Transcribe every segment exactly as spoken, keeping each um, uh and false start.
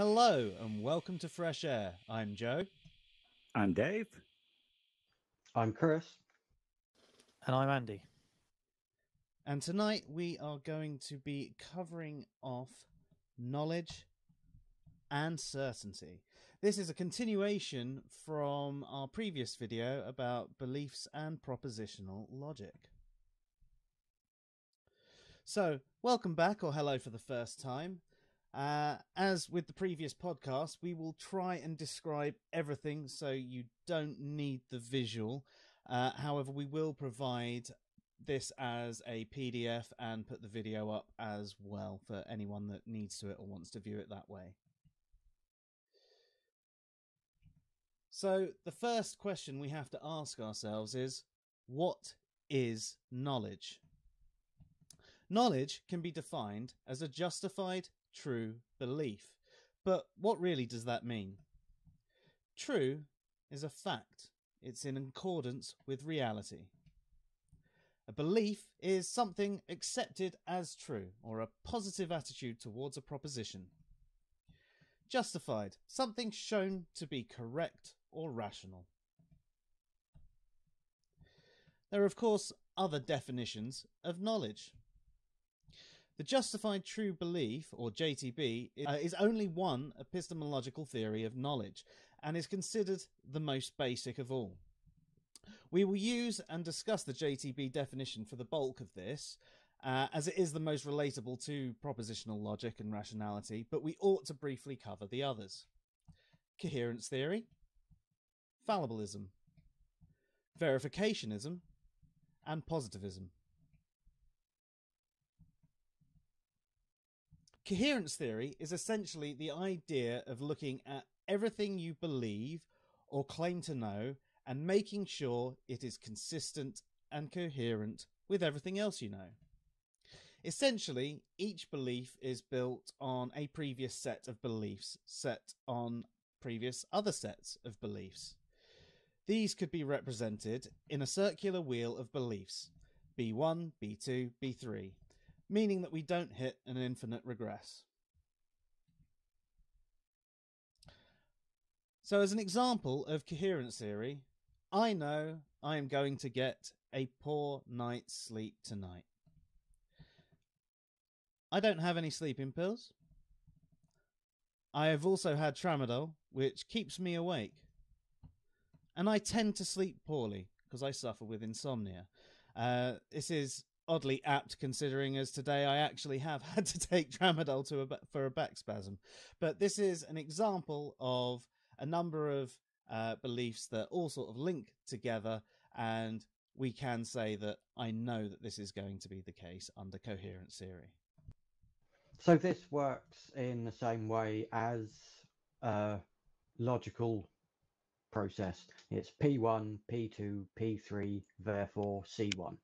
Hello and welcome to Fresh Air. I'm Joe. I'm Dave. I'm Chris. And I'm Andy. And tonight we are going to be covering off knowledge and certainty. This is a continuation from our previous video about beliefs and propositional logic. So, welcome back, or hello for the first time. Uh, as with the previous podcast, we will try and describe everything so you don't need the visual. Uh, however, we will provide this as a P D F and put the video up as well for anyone that needs to it or wants to view it that way. So the first question we have to ask ourselves is, what is knowledge? Knowledge can be defined as a justified true belief. But what really does that mean? True is a fact. It's in accordance with reality. A belief is something accepted as true, or a positive attitude towards a proposition. Justified, something shown to be correct or rational. There are, of course, other definitions of knowledge. The justified true belief, or J T B, is only one epistemological theory of knowledge and is considered the most basic of all. We will use and discuss the J T B definition for the bulk of this, uh, as it is the most relatable to propositional logic and rationality, but we ought to briefly cover the others. Coherence theory, fallibilism, verificationism, and positivism. Coherence theory is essentially the idea of looking at everything you believe or claim to know and making sure it is consistent and coherent with everything else you know. Essentially, each belief is built on a previous set of beliefs set on previous other sets of beliefs. These could be represented in a circular wheel of beliefs, B one, B two, B three. Meaning that we don't hit an infinite regress. So as an example of coherence theory, I know I am going to get a poor night's sleep tonight. I don't have any sleeping pills. I have also had tramadol, which keeps me awake. And I tend to sleep poorly because I suffer with insomnia. Uh, this is oddly apt considering as today I actually have had to take tramadol to a, for a back spasm. But this is an example of a number of uh, beliefs that all sort of link together, and we can say that I know that this is going to be the case under coherence theory. So this works in the same way as a logical process. It's P one, P two, P three, therefore C one.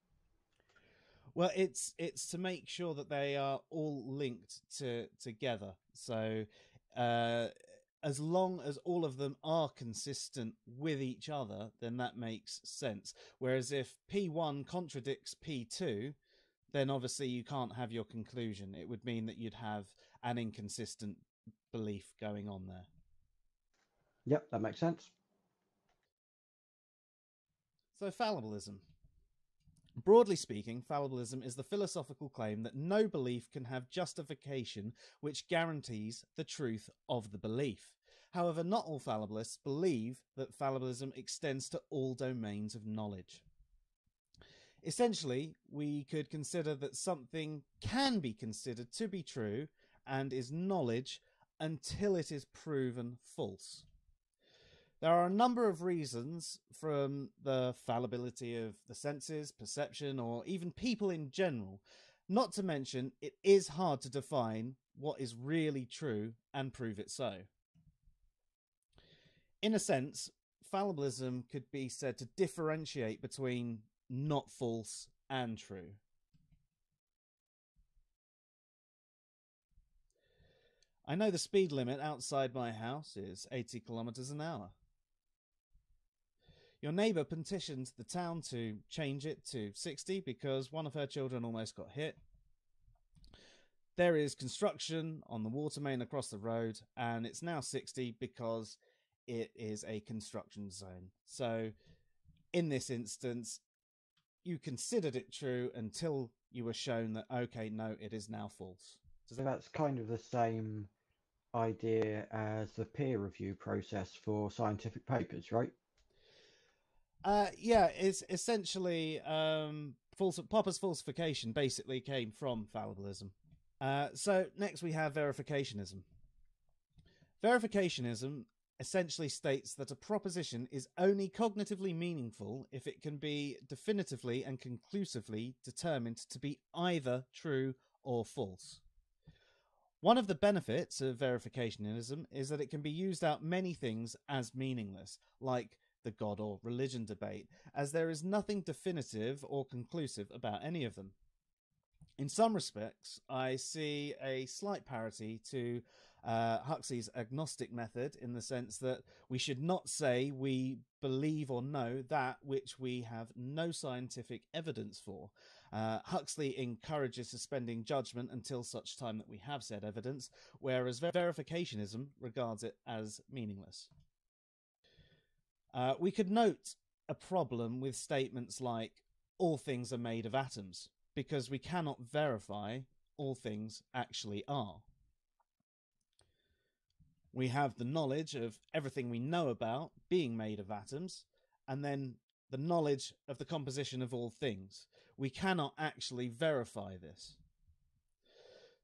Well, it's it's to make sure that they are all linked to together. So uh, as long as all of them are consistent with each other, then that makes sense. Whereas if P one contradicts P two, then obviously you can't have your conclusion. It would mean that you'd have an inconsistent belief going on there. Yep, that makes sense. So fallibilism. Broadly speaking, fallibilism is the philosophical claim that no belief can have justification which guarantees the truth of the belief. However, not all fallibilists believe that fallibilism extends to all domains of knowledge. Essentially, we could consider that something can be considered to be true and is knowledge until it is proven false. There are a number of reasons, from the fallibility of the senses, perception, or even people in general, not to mention it is hard to define what is really true and prove it so. In a sense, fallibilism could be said to differentiate between not false and true. I know the speed limit outside my house is eighty kilometers an hour. Your neighbour petitioned the town to change it to sixty because one of her children almost got hit. There is construction on the water main across the road, and it's now sixty because it is a construction zone. So in this instance, you considered it true until you were shown that, okay, no, it is now false. Does that... That's kind of the same idea as the peer review process for scientific papers, right? Uh, yeah, it's essentially um, false, Popper's falsification basically came from fallibilism. Uh, so next we have verificationism. Verificationism essentially states that a proposition is only cognitively meaningful if it can be definitively and conclusively determined to be either true or false. One of the benefits of verificationism is that it can be used out many things as meaningless, like the God or religion debate, as there is nothing definitive or conclusive about any of them. In some respects, I see a slight parity to uh, Huxley's agnostic method, in the sense that we should not say we believe or know that which we have no scientific evidence for. Uh, Huxley encourages suspending judgment until such time that we have said evidence, whereas verificationism regards it as meaningless. Uh, we could note a problem with statements like all things are made of atoms, because we cannot verify all things actually are. We have the knowledge of everything we know about being made of atoms, and then the knowledge of the composition of all things. We cannot actually verify this.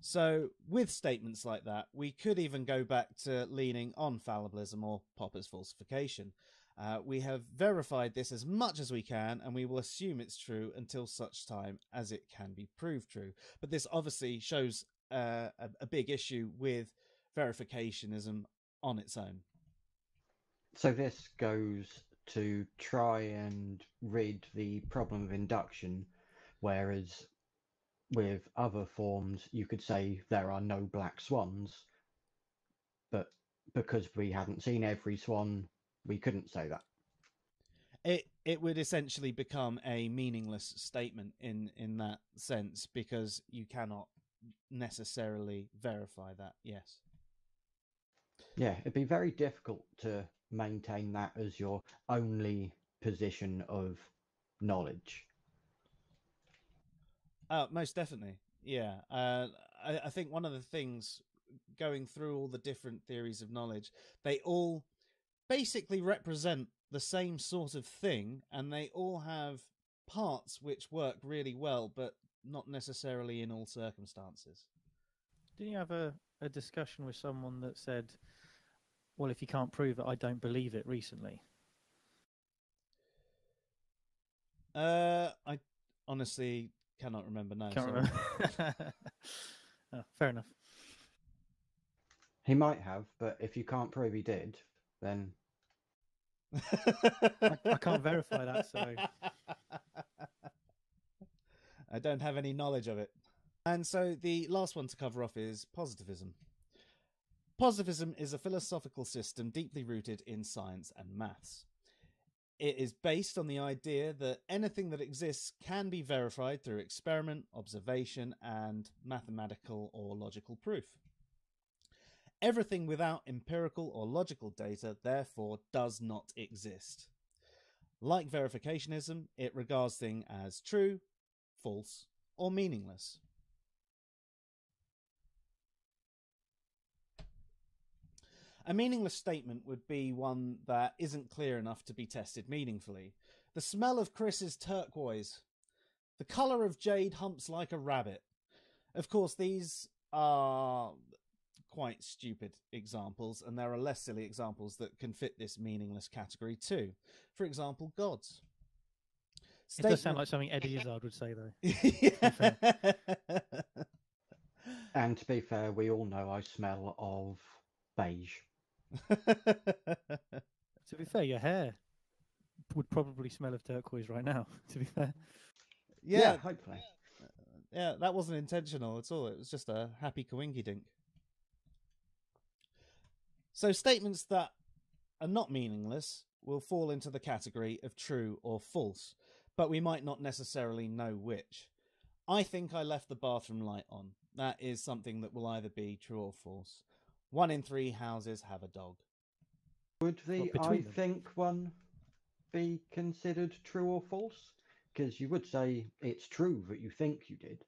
So with statements like that, we could even go back to leaning on fallibilism or Popper's falsification. Uh, we have verified this as much as we can, and we will assume it's true until such time as it can be proved true. But this obviously shows uh, a, a big issue with verificationism on its own. So this goes to try and rid the problem of induction, whereas with other forms you could say there are no black swans, but because we haven't seen every swan, we couldn't say that. It it would essentially become a meaningless statement in in that sense, because you cannot necessarily verify that. Yes. Yeah, it'd be very difficult to maintain that as your only position of knowledge. Uh, most definitely. Yeah. Uh, I, I think one of the things going through all the different theories of knowledge, they all basically represent the same sort of thing, and they all have parts which work really well, but not necessarily in all circumstances. Didn't you have a, a discussion with someone that said, well, if you can't prove it, I don't believe it recently? Uh, I honestly cannot remember now. Can't remember. Oh, fair enough. He might have, but if you can't prove he did, then I, I can't verify that, so I don't have any knowledge of it. And so the last one to cover off is positivism. Positivism is a philosophical system deeply rooted in science and maths. It is based on the idea that anything that exists can be verified through experiment, observation, and mathematical or logical proof. Everything without empirical or logical data, therefore, does not exist. Like verificationism, it regards things as true, false, or meaningless. A meaningless statement would be one that isn't clear enough to be tested meaningfully. The smell of Chris is turquoise. The colour of jade humps like a rabbit. Of course, these are quite stupid examples, and there are less silly examples that can fit this meaningless category too. For example, gods. Statement... It does sound like something Eddie Izzard would say, though. To and to be fair, we all know I smell of beige. To be fair, your hair would probably smell of turquoise right now, to be fair. Yeah, yeah, hopefully. Yeah, that wasn't intentional at all. It was just a happy coinky-dink. So statements that are not meaningless will fall into the category of true or false, but we might not necessarily know which. I think I left the bathroom light on. That is something that will either be true or false. One in three houses have a dog. Would the I them? think one be considered true or false? Because you would say it's true that you think you did.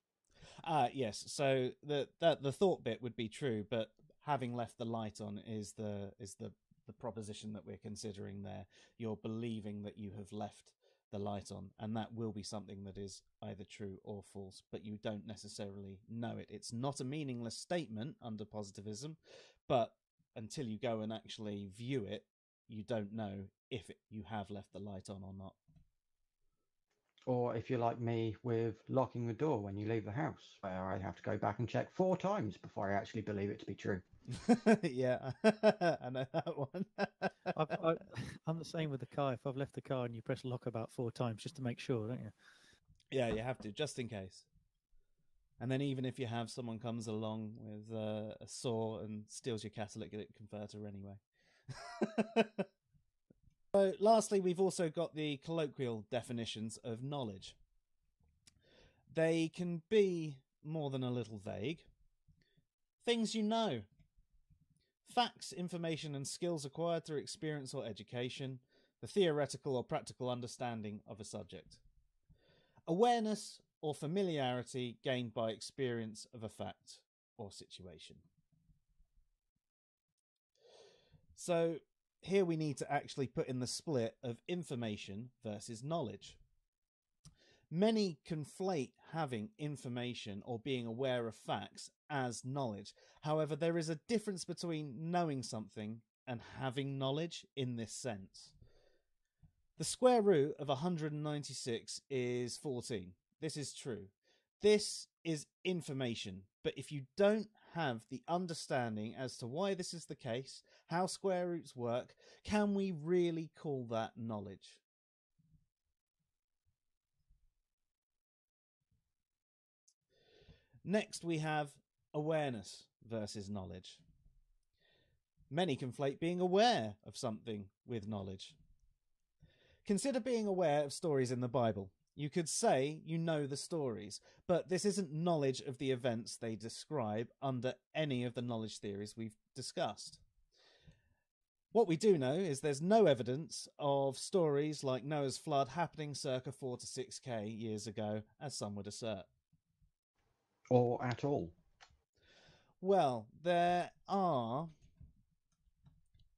Uh, yes, so the, the the thought bit would be true, but having left the light on is the is the, the proposition that we're considering there. You're believing that you have left the light on, and that will be something that is either true or false, but you don't necessarily know it. It's not a meaningless statement under positivism, but until you go and actually view it, you don't know if it, you have left the light on or not. Or if you're like me with locking the door when you leave the house, where I have to go back and check four times before I actually believe it to be true. Yeah, I know that one. I've, I, I'm the same with the car. If I've left the car and you press lock about four times just to make sure, don't you? Yeah, you have to, just in case. And then even if you have, someone comes along with uh, a saw and steals your catalytic converter anyway. So lastly, we've also got the colloquial definitions of knowledge. They can be more than a little vague. Things you know. Facts, information and skills acquired through experience or education. The theoretical or practical understanding of a subject. Awareness or familiarity gained by experience of a fact or situation. So here we need to actually put in the split of information versus knowledge. Many conflate having information or being aware of facts as knowledge. However, there is a difference between knowing something and having knowledge in this sense. The square root of one hundred ninety-six is fourteen. This is true. This is information. But if you don't have the understanding as to why this is the case, how square roots work, can we really call that knowledge? Next, we have awareness versus knowledge. Many conflate being aware of something with knowledge. Consider being aware of stories in the Bible. You could say you know the stories, but this isn't knowledge of the events they describe under any of the knowledge theories we've discussed. What we do know is there's no evidence of stories like Noah's flood happening circa four to six K years ago, as some would assert. Or at all. Well, there are...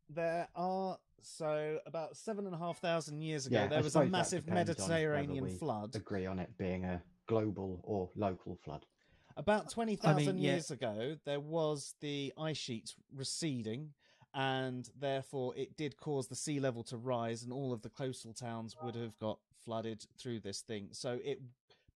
There are... So about seven and a half thousand years ago, yeah, there was a massive Mediterranean flood. Agree on it being a global or local flood. About twenty thousand I mean, yeah. years ago, there was the ice sheets receding, and therefore it did cause the sea level to rise, and all of the coastal towns would have got flooded through this thing. So it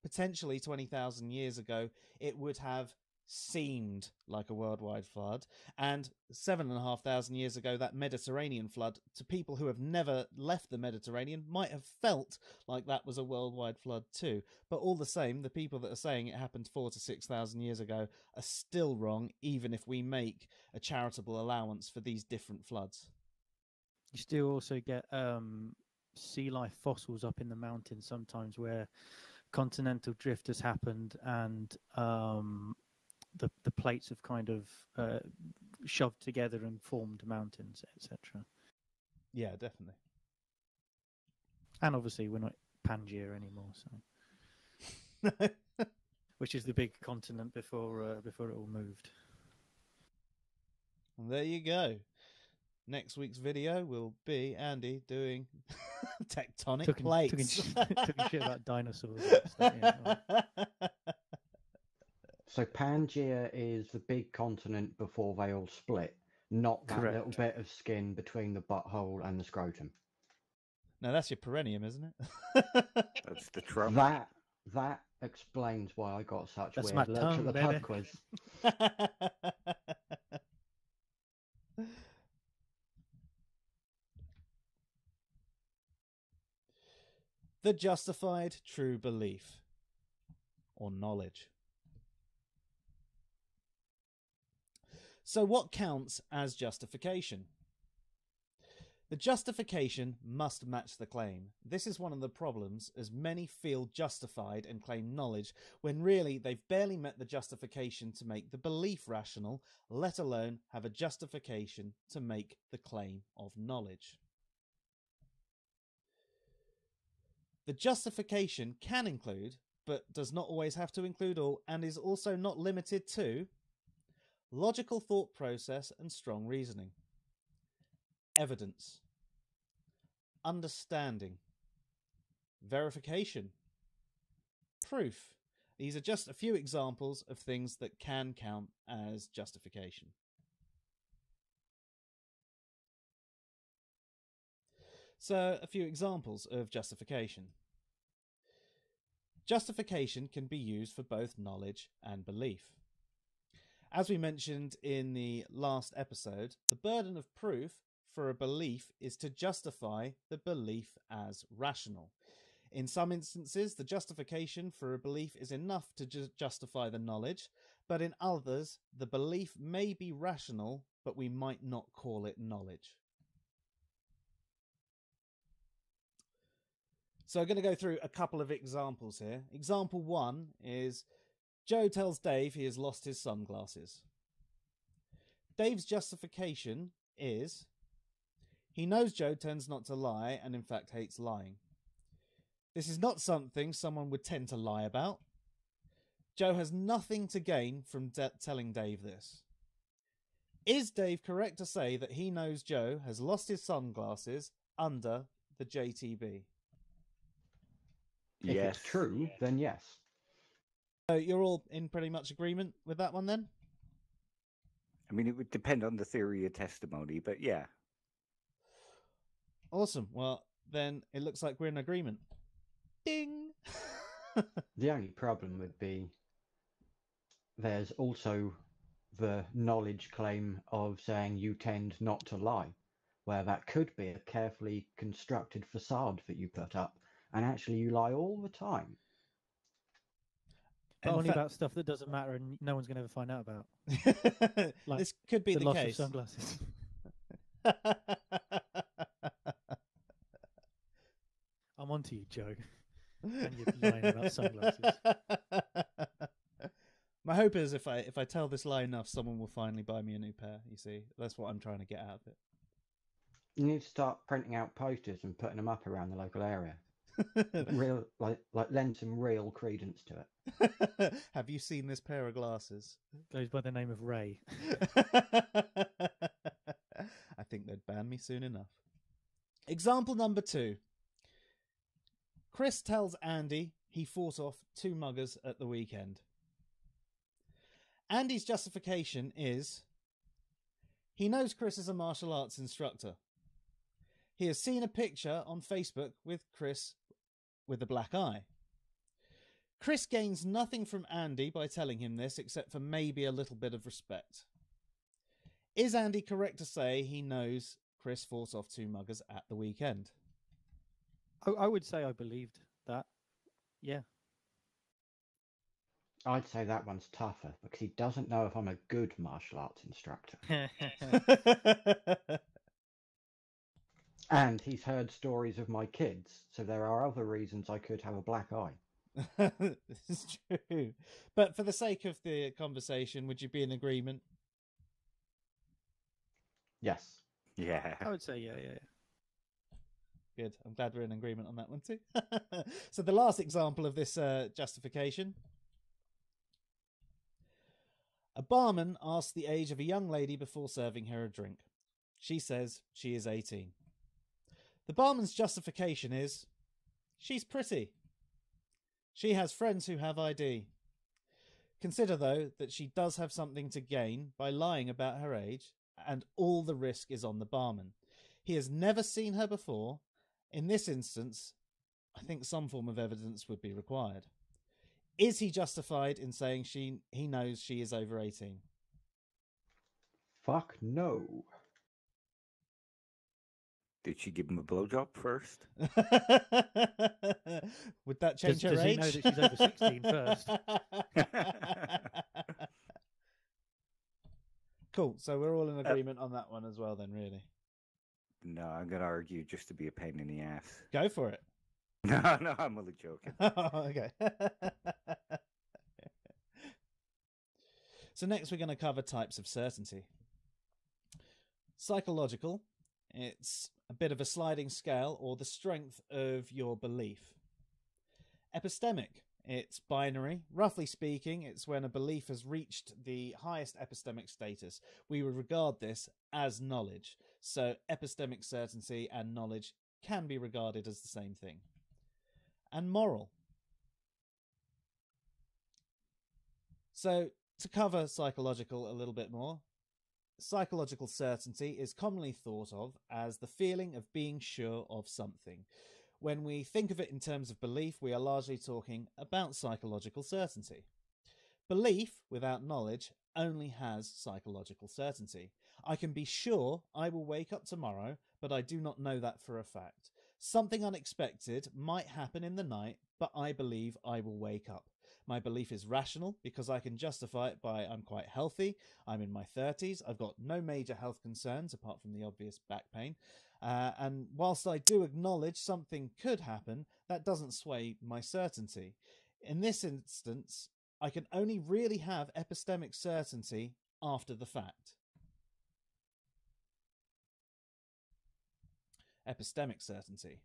potentially twenty thousand years ago, it would have seemed like a worldwide flood, and seven and a half thousand years ago that Mediterranean flood to people who have never left the Mediterranean might have felt like that was a worldwide flood too. But all the same, the people that are saying it happened four to six thousand years ago are still wrong, even if we make a charitable allowance for these different floods. You still also get um sea life fossils up in the mountains sometimes where continental drift has happened, and um the the plates have kind of uh, shoved together and formed mountains, et cetera. Yeah, definitely. And obviously, we're not Pangaea anymore, so which is the big continent before uh, before it all moved. And there you go. Next week's video will be Andy doing tectonic took plates. Him, took, him, took him shit about dinosaurs. So Pangaea is the big continent before they all split, not that Correct. little bit of skin between the butthole and the scrotum. Now that's your perineum, isn't it? That's the trunk. That that explains why I got such that's weird looks at the baby. pub quiz. The justified true belief or knowledge. So what counts as justification? The justification must match the claim. This is one of the problems, as many feel justified and claim knowledge when really they've barely met the justification to make the belief rational, let alone have a justification to make the claim of knowledge. The justification can include, but does not always have to include all, and is also not limited to logical thought process and strong reasoning. Evidence, understanding, verification, proof. These are just a few examples of things that can count as justification. So, a few examples of justification. Justification can be used for both knowledge and belief. As we mentioned in the last episode, the burden of proof for a belief is to justify the belief as rational. In some instances, the justification for a belief is enough to ju- justify the knowledge, but in others, the belief may be rational, but we might not call it knowledge. So I'm going to go through a couple of examples here. Example one is Joe tells Dave he has lost his sunglasses. Dave's justification is he knows Joe tends not to lie and in fact hates lying. This is not something someone would tend to lie about. Joe has nothing to gain from de- telling Dave this. Is Dave correct to say that he knows Joe has lost his sunglasses under the J T B? Yes. If it's true, yes. Then yes. So you're all in pretty much agreement with that one then? I mean, it would depend on the theory of testimony, but yeah. Awesome. Well, then it looks like we're in agreement. Ding! The only problem would be there's also the knowledge claim of saying you tend not to lie, where that could be a carefully constructed facade that you put up, and actually you lie all the time. But only fact... about stuff that doesn't matter and no one's going to ever find out about. Like this could be the, the loss case. Of sunglasses. I'm on to you, Joe. And you're lying about sunglasses. My hope is if I if I tell this lie enough, someone will finally buy me a new pair, you see. That's what I'm trying to get out of it. You need to start printing out posters and putting them up around the local area. Real, like, like lend some real credence to it. Have you seen this pair of glasses? Goes by the name of Ray. I think they'd ban me soon enough. Example number two. Chris tells Andy he fought off two muggers at the weekend. Andy's justification is he knows Chris is a martial arts instructor. He has seen a picture on Facebook with Chris with a black eye. Chris gains nothing from Andy by telling him this except for maybe a little bit of respect. Is Andy correct to say he knows Chris fought off two muggers at the weekend? I would say I believed that. Yeah. I'd say that one's tougher because he doesn't know if I'm a good martial arts instructor. And he's heard stories of my kids, so there are other reasons I could have a black eye. This is true. But for the sake of the conversation, would you be in agreement? Yes. Yeah. I would say yeah, yeah, yeah. Good. I'm glad we're in agreement on that one too. So the last example of this uh, justification. A barman asks the age of a young lady before serving her a drink. She says she is eighteen. The barman's justification is, she's pretty. She has friends who have I D. Consider, though, that she does have something to gain by lying about her age, and all the risk is on the barman. He has never seen her before. In this instance, I think some form of evidence would be required. Is he justified in saying she he knows she is over eighteen? Fuck no. Did she give him a blowjob first? Would that change does, her does age? Does he know that she's over sixteen first? Cool. So we're all in agreement uh, on that one as well then, really. No, I'm going to argue just to be a pain in the ass. Go for it. No, no, I'm only joking. Oh, okay. So next we're going to cover types of certainty. Psychological. It's a bit of a sliding scale, or the strength of your belief. Epistemic. It's binary. Roughly speaking, it's when a belief has reached the highest epistemic status. We would regard this as knowledge. So epistemic certainty and knowledge can be regarded as the same thing. And moral. So to cover psychological a little bit more, psychological certainty is commonly thought of as the feeling of being sure of something. When we think of it in terms of belief, we are largely talking about psychological certainty. Belief without knowledge only has psychological certainty. I can be sure I will wake up tomorrow, but I do not know that for a fact. Something unexpected might happen in the night, but I believe I will wake up. My belief is rational because I can justify it by I'm quite healthy, I'm in my thirties, I've got no major health concerns apart from the obvious back pain. Uh, and whilst I do acknowledge something could happen, that doesn't sway my certainty. In this instance, I can only really have epistemic certainty after the fact. Epistemic certainty.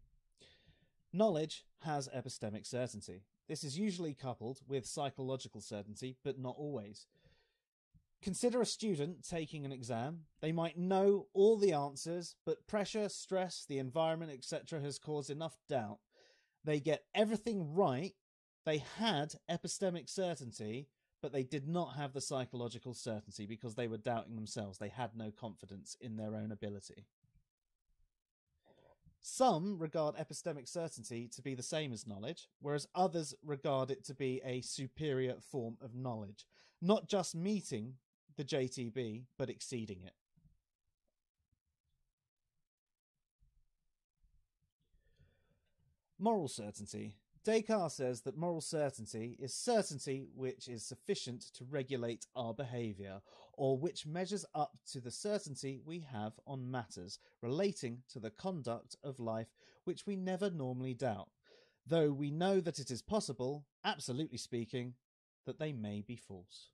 Knowledge has epistemic certainty. This is usually coupled with psychological certainty, but not always. Consider a student taking an exam. They might know all the answers, but pressure, stress, the environment, et cetera has caused enough doubt. They get everything right. They had epistemic certainty, but they did not have the psychological certainty because they were doubting themselves. They had no confidence in their own ability. Some regard epistemic certainty to be the same as knowledge, whereas others regard it to be a superior form of knowledge, not just meeting the J T B, but exceeding it. Moral certainty. Descartes says that moral certainty is certainty which is sufficient to regulate our behaviour, or which measures up to the certainty we have on matters relating to the conduct of life which we never normally doubt, though we know that it is possible, absolutely speaking, that they may be false.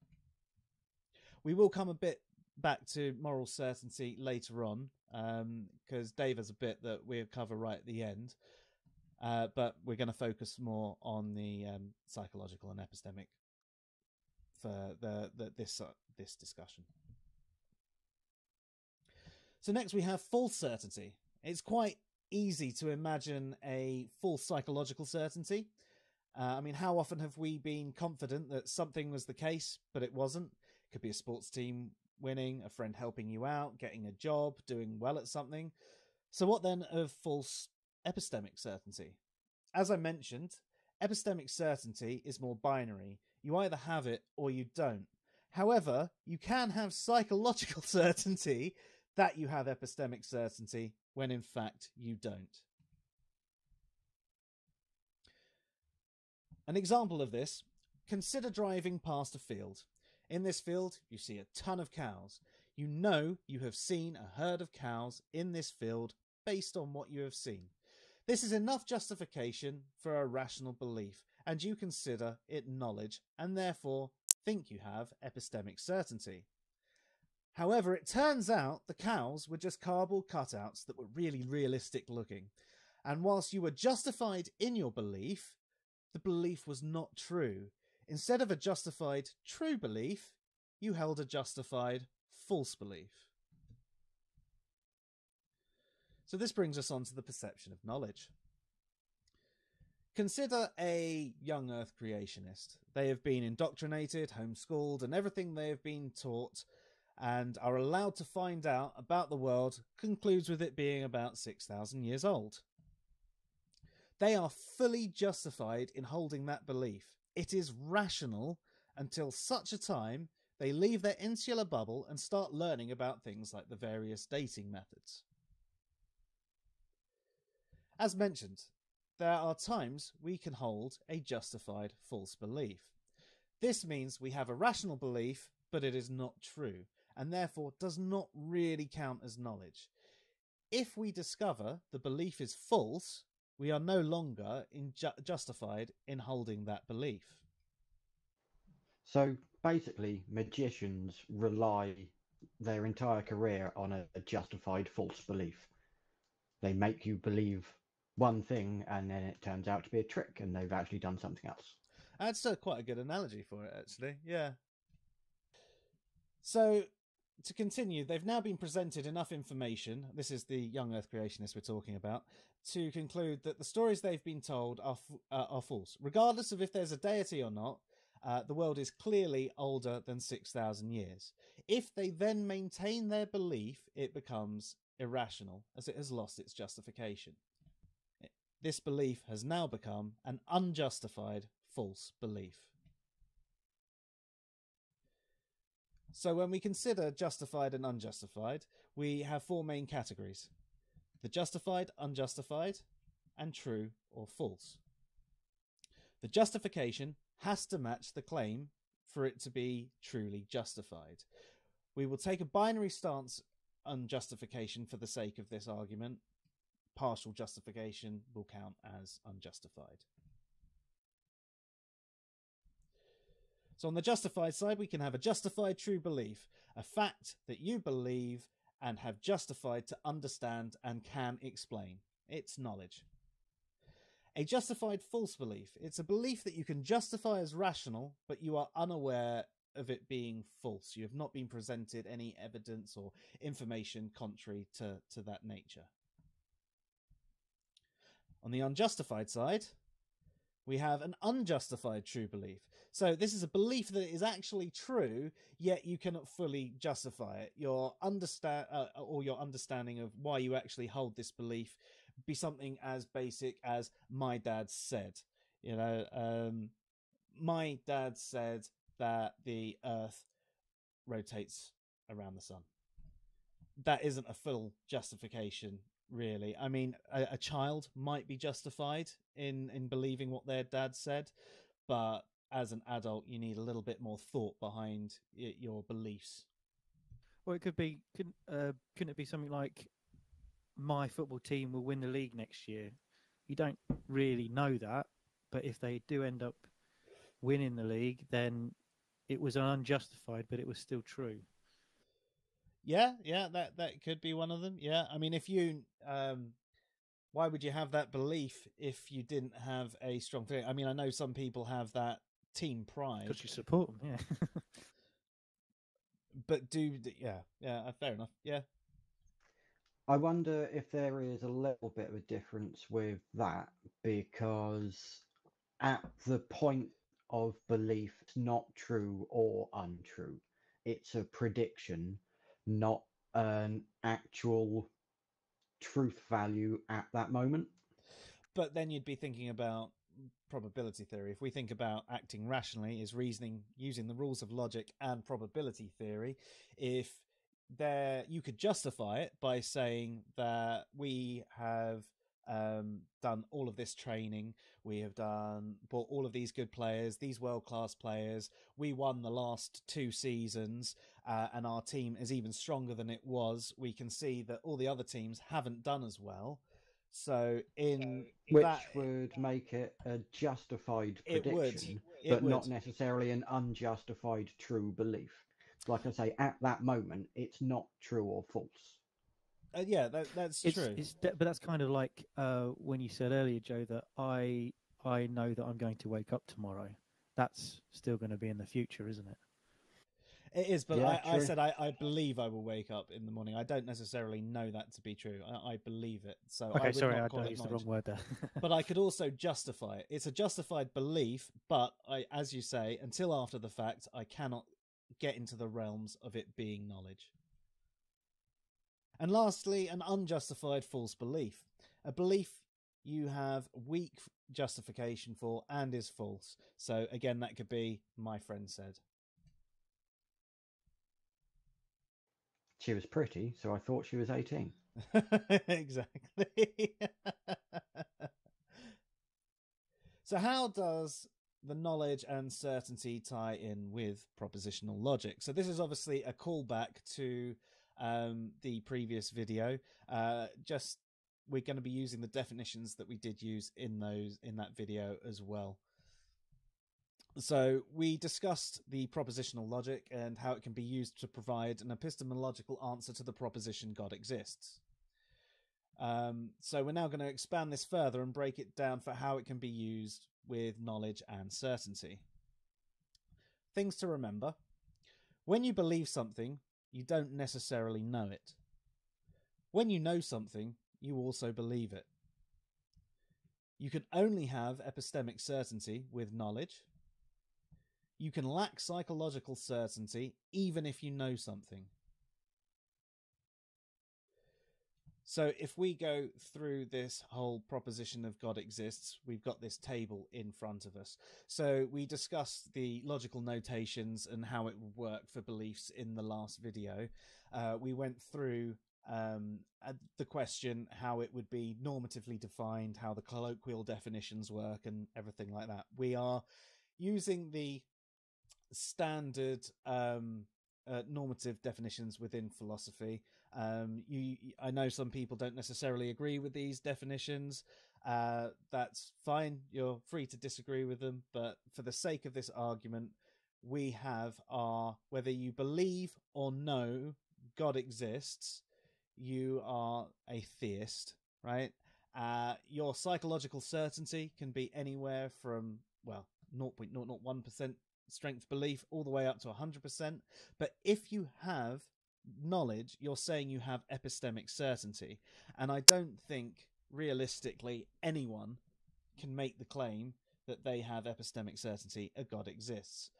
We will come a bit back to moral certainty later on, um, because Dave has a bit that we'll cover right at the end. Uh, but we're going to focus more on the um, psychological and epistemic for the, the this uh, this discussion. So next we have false certainty. It's quite easy to imagine a false psychological certainty. Uh, I mean, how often have we been confident that something was the case, but it wasn't? It could be a sports team winning, a friend helping you out, getting a job, doing well at something. So what then of false epistemic certainty? As I mentioned, epistemic certainty is more binary. You either have it or you don't. However, you can have psychological certainty that you have epistemic certainty when in fact you don't. An example of this, consider driving past a field. In this field, you see a ton of cows. You know you have seen a herd of cows in this field based on what you have seen. This is enough justification for a rational belief, and you consider it knowledge and therefore think you have epistemic certainty. However, it turns out the cows were just cardboard cutouts that were really realistic looking. And whilst you were justified in your belief, the belief was not true. Instead of a justified true belief, you held a justified false belief. So this brings us on to the perception of knowledge. Consider a young earth creationist. They have been indoctrinated, homeschooled, and everything they have been taught and are allowed to find out about the world concludes with it being about six thousand years old. They are fully justified in holding that belief. It is rational until such a time they leave their insular bubble and start learning about things like the various dating methods. As mentioned, there are times we can hold a justified false belief. This means we have a rational belief, but it is not true, and therefore does not really count as knowledge. If we discover the belief is false, we are no longer in ju justified in holding that belief. So basically, magicians rely their entire career on a, a justified false belief. They make you believe one thing and then it turns out to be a trick and they've actually done something else. That's still quite a good analogy for it, actually. Yeah. So to continue, they've now been presented enough information, this is the young Earth creationists we're talking about, to conclude that the stories they've been told are, uh, are false. Regardless of if there's a deity or not, uh, the world is clearly older than six thousand years. If they then maintain their belief, it becomes irrational, as it has lost its justification. This belief has now become an unjustified false belief. So when we consider justified and unjustified, we have four main categories: the justified, unjustified, and true or false. The justification has to match the claim for it to be truly justified. We will take a binary stance on justification for the sake of this argument. Partial justification will count as unjustified. So on the justified side, we can have a justified true belief, a fact that you believe and have justified to understand and can explain. It's knowledge. A justified false belief. It's a belief that you can justify as rational, but you are unaware of it being false. You have not been presented any evidence or information contrary to, to that nature. On the unjustified side, we have an unjustified true belief. So this is a belief that is actually true, yet you cannot fully justify it. Your understand uh, or your understanding of why you actually hold this belief be something as basic as "my dad said." You know, um, my dad said that the Earth rotates around the sun. That isn't a full justification. Really, I mean, a, a child might be justified in, in believing what their dad said, but as an adult, you need a little bit more thought behind y your beliefs. Well, it could be, couldn't, uh, couldn't it be something like, my football team will win the league next year? You don't really know that, but if they do end up winning the league, then it was unjustified, but it was still true. Yeah, yeah, that, that could be one of them. Yeah, I mean, if you, um, why would you have that belief if you didn't have a strong theory? I mean, I know some people have that team pride. Because you support them, yeah. But do, yeah, yeah, fair enough, yeah. I wonder if there is a little bit of a difference with that, because at the point of belief, it's not true or untrue. It's a prediction, not an actual truth value at that moment. But then you'd be thinking about probability theory. If we think about acting rationally is reasoning using the rules of logic and probability theory, if there you could justify it by saying that we have um done all of this training, we have done bought all of these good players, these world-class players, we won the last two seasons uh, and our team is even stronger than it was. We can see that all the other teams haven't done as well, so in which that, would make it a justified prediction, it would. It but would. Not necessarily an unjustified true belief. Like I say, at that moment it's not true or false. Uh, yeah, that, that's it's, true. It's, but that's kind of like uh, when you said earlier, Joe, that I I know that I'm going to wake up tomorrow. That's still going to be in the future, isn't it? It is, but yeah, I, I said I, I believe I will wake up in the morning. I don't necessarily know that to be true. I, I believe it. So okay, I would sorry, not call I used the wrong word there. But I could also justify it. It's a justified belief, but I, as you say, until after the fact, I cannot get into the realms of it being knowledge. And lastly, an unjustified false belief. A belief you have weak justification for and is false. So again, that could be, my friend said. She was pretty, so I thought she was eighteen. Exactly. So how does the knowledge and certainty tie in with propositional logic? So this is obviously a callback to um, the previous video. Uh, just we're going to be using the definitions that we did use in those in that video as well. So we discussed the propositional logic and how it can be used to provide an epistemological answer to the proposition God exists. Um, so we're now going to expand this further and break it down for how it can be used with knowledge and certainty. Things to remember. When you believe something, you don't necessarily know it. When you know something, you also believe it. You can only have epistemic certainty with knowledge. You can lack psychological certainty even if you know something. So if we go through this whole proposition of God exists, we've got this table in front of us. So we discussed the logical notations and how it would work for beliefs in the last video. Uh, we went through um, the question, how it would be normatively defined, how the colloquial definitions work and everything like that. We are using the standard um uh, normative definitions within philosophy. um you I know some people don't necessarily agree with these definitions. Uh that's fine, you're free to disagree with them, but for the sake of this argument, we have our whether you believe or know God exists, you are a theist, right? Uh your psychological certainty can be anywhere from, well, zero point zero zero one percent strength belief all the way up to one hundred percent. But if you have knowledge, you're saying you have epistemic certainty, and I don't think realistically anyone can make the claim that they have epistemic certainty a God exists.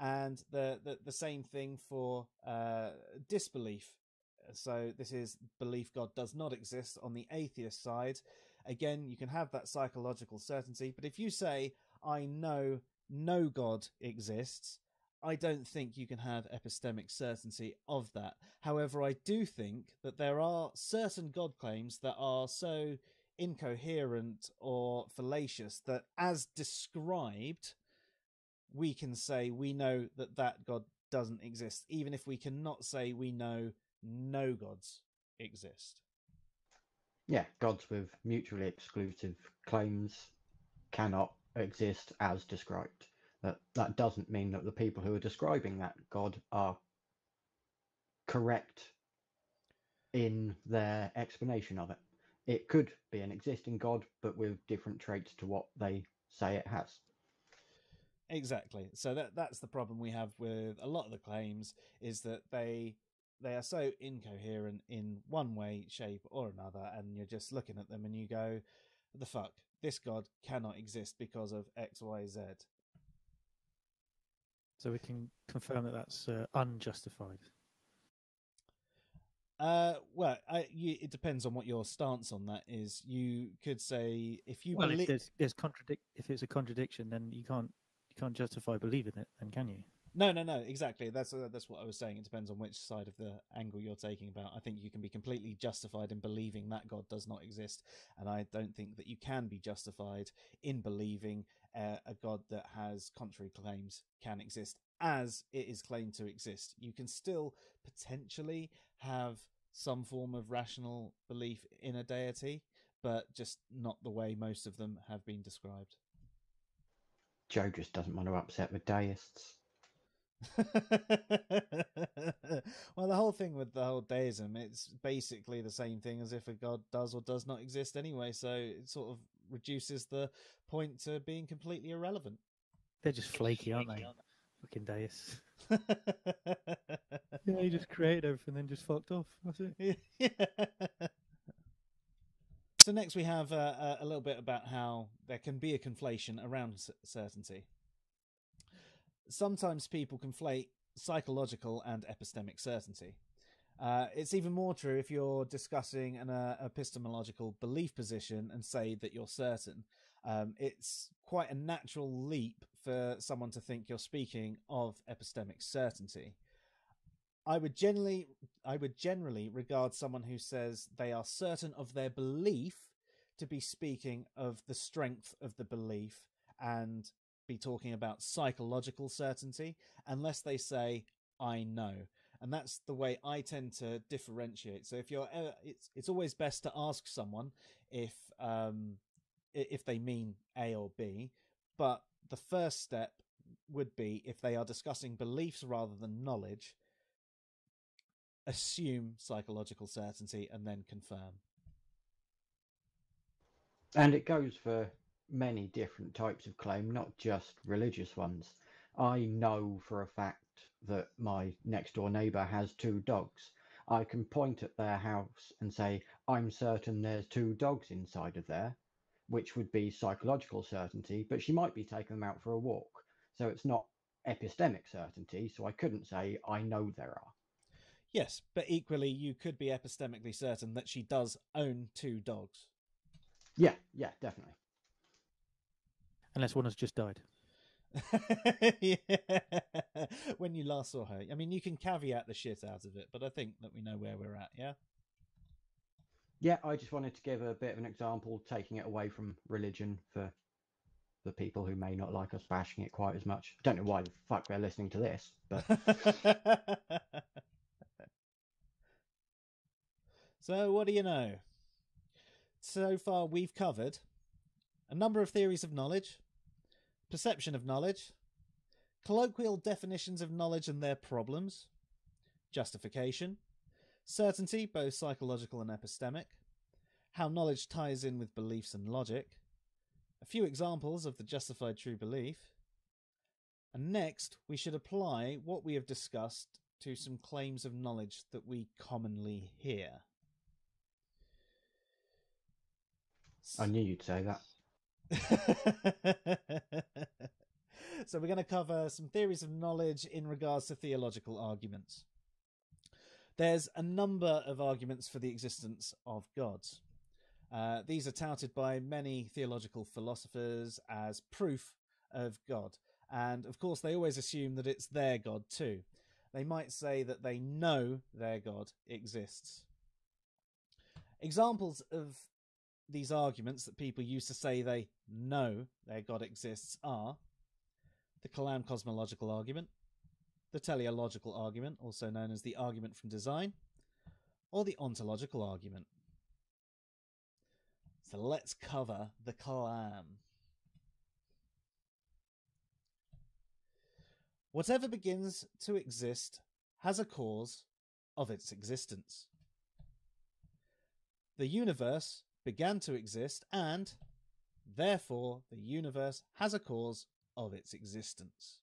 And the the, the same thing for uh disbelief. So this is belief God does not exist on the atheist side. Again, you can have that psychological certainty, but if you say I know no God exists, I don't think you can have epistemic certainty of that. However, I do think that there are certain God claims that are so incoherent or fallacious that, as described, we can say we know that that God doesn't exist, even if we cannot say we know no gods exist. Yeah, gods with mutually exclusive claims cannot exist as described. That that doesn't mean that the people who are describing that God are correct in their explanation of it. It could be an existing God, but with different traits to what they say it has. Exactly. So that that's the problem we have with a lot of the claims, is that they they are so incoherent in one way, shape, or another, and you're just looking at them and you go, the fuck, this God cannot exist because of X, Y, Z. So we can confirm that that's uh, unjustified. Uh, well, I, you, it depends on what your stance on that is. You could say if you well, believe... if there's, there's contradict, if it's a contradiction, then you can't you can't justify believing it, then can you? No, no, no, exactly. That's uh, that's what I was saying. It depends on which side of the angle you're taking about. I think you can be completely justified in believing that God does not exist, and I don't think that you can be justified in believing uh, a God that has contrary claims can exist as it is claimed to exist. You can still potentially have some form of rational belief in a deity, but just not the way most of them have been described. Joe just doesn't want to upset the deists. Well, the whole thing with the whole deism, it's basically the same thing as if a god does or does not exist anyway, so it sort of reduces the point to being completely irrelevant. They're just flaky, aren't they? Fucking deists. Yeah, you just created everything and then just fucked off, that's it. Yeah. So next we have uh, a little bit about how there can be a conflation around certainty. Sometimes people conflate psychological and epistemic certainty. Uh, it's even more true if you're discussing an uh, epistemological belief position and say that you're certain. Um, it's quite a natural leap for someone to think you're speaking of epistemic certainty. I would generally, I would generally regard someone who says they are certain of their belief to be speaking of the strength of the belief and be talking about psychological certainty, unless they say I know. And that's the way I tend to differentiate. So if you're, it's it's always best to ask someone if um if they mean A or B, but the first step would be, if they are discussing beliefs rather than knowledge, assume psychological certainty and then confirm. And it goes for many different types of claim, not just religious ones. I know for a fact that my next door neighbour has two dogs. I can point at their house and say, I'm certain there's two dogs inside of there, which would be psychological certainty, but she might be taking them out for a walk. So it's not epistemic certainty, so I couldn't say, I know there are. Yes, but equally, you could be epistemically certain that she does own two dogs. Yeah, yeah, definitely. Unless one has just died. Yeah. When you last saw her. I mean, you can caveat the shit out of it, but I think that we know where we're at, yeah? Yeah, I just wanted to give a bit of an example, taking it away from religion for the people who may not like us bashing it quite as much. I don't know why the fuck they're listening to this, but... So, what do you know? So far, we've covered a number of theories of knowledge, perception of knowledge, colloquial definitions of knowledge and their problems, justification, certainty, both psychological and epistemic, how knowledge ties in with beliefs and logic, a few examples of the justified true belief, and next we should apply what we have discussed to some claims of knowledge that we commonly hear. I knew you'd say that. So we're going to cover some theories of knowledge in regards to theological arguments. There's a number of arguments for the existence of gods. Uh, these are touted by many theological philosophers as proof of God. And of course, they always assume that it's their God too. They might say that they know their God exists. Examples of these arguments that people use to say they know their God exists are the Kalam Cosmological Argument, the Teleological Argument, also known as the Argument from Design, or the Ontological Argument. So let's cover the Kalam. Whatever begins to exist has a cause of its existence. The universe began to exist and, therefore, the universe has a cause of its existence.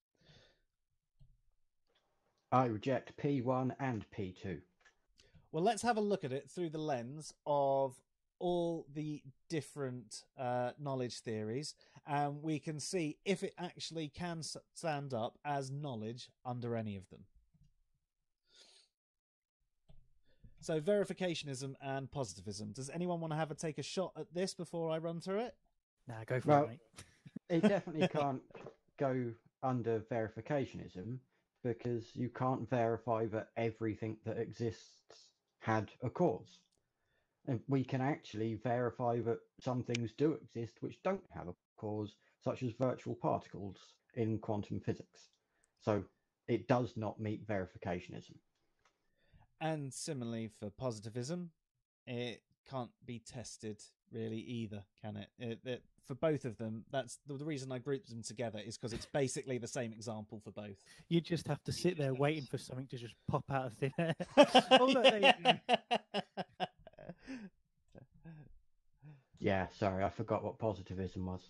I reject P one and P two. Well, let's have a look at it through the lens of all the different uh, knowledge theories, and we can see if it actually can stand up as knowledge under any of them. So verificationism and positivism. Does anyone want to have a take a shot at this before I run through it? Nah, go for well, it, mate. It definitely can't go under verificationism because you can't verify that everything that exists had a cause. And we can actually verify that some things do exist which don't have a cause, such as virtual particles in quantum physics. So it does not meet verificationism. And similarly for positivism, it can't be tested really either, can it? It, it for both of them, that's the, the reason I grouped them together is because it's basically the same example for both. You just have to sit there waiting for something to just pop out of thin air. Oh, look, there you go. Yeah, sorry, I forgot what positivism was.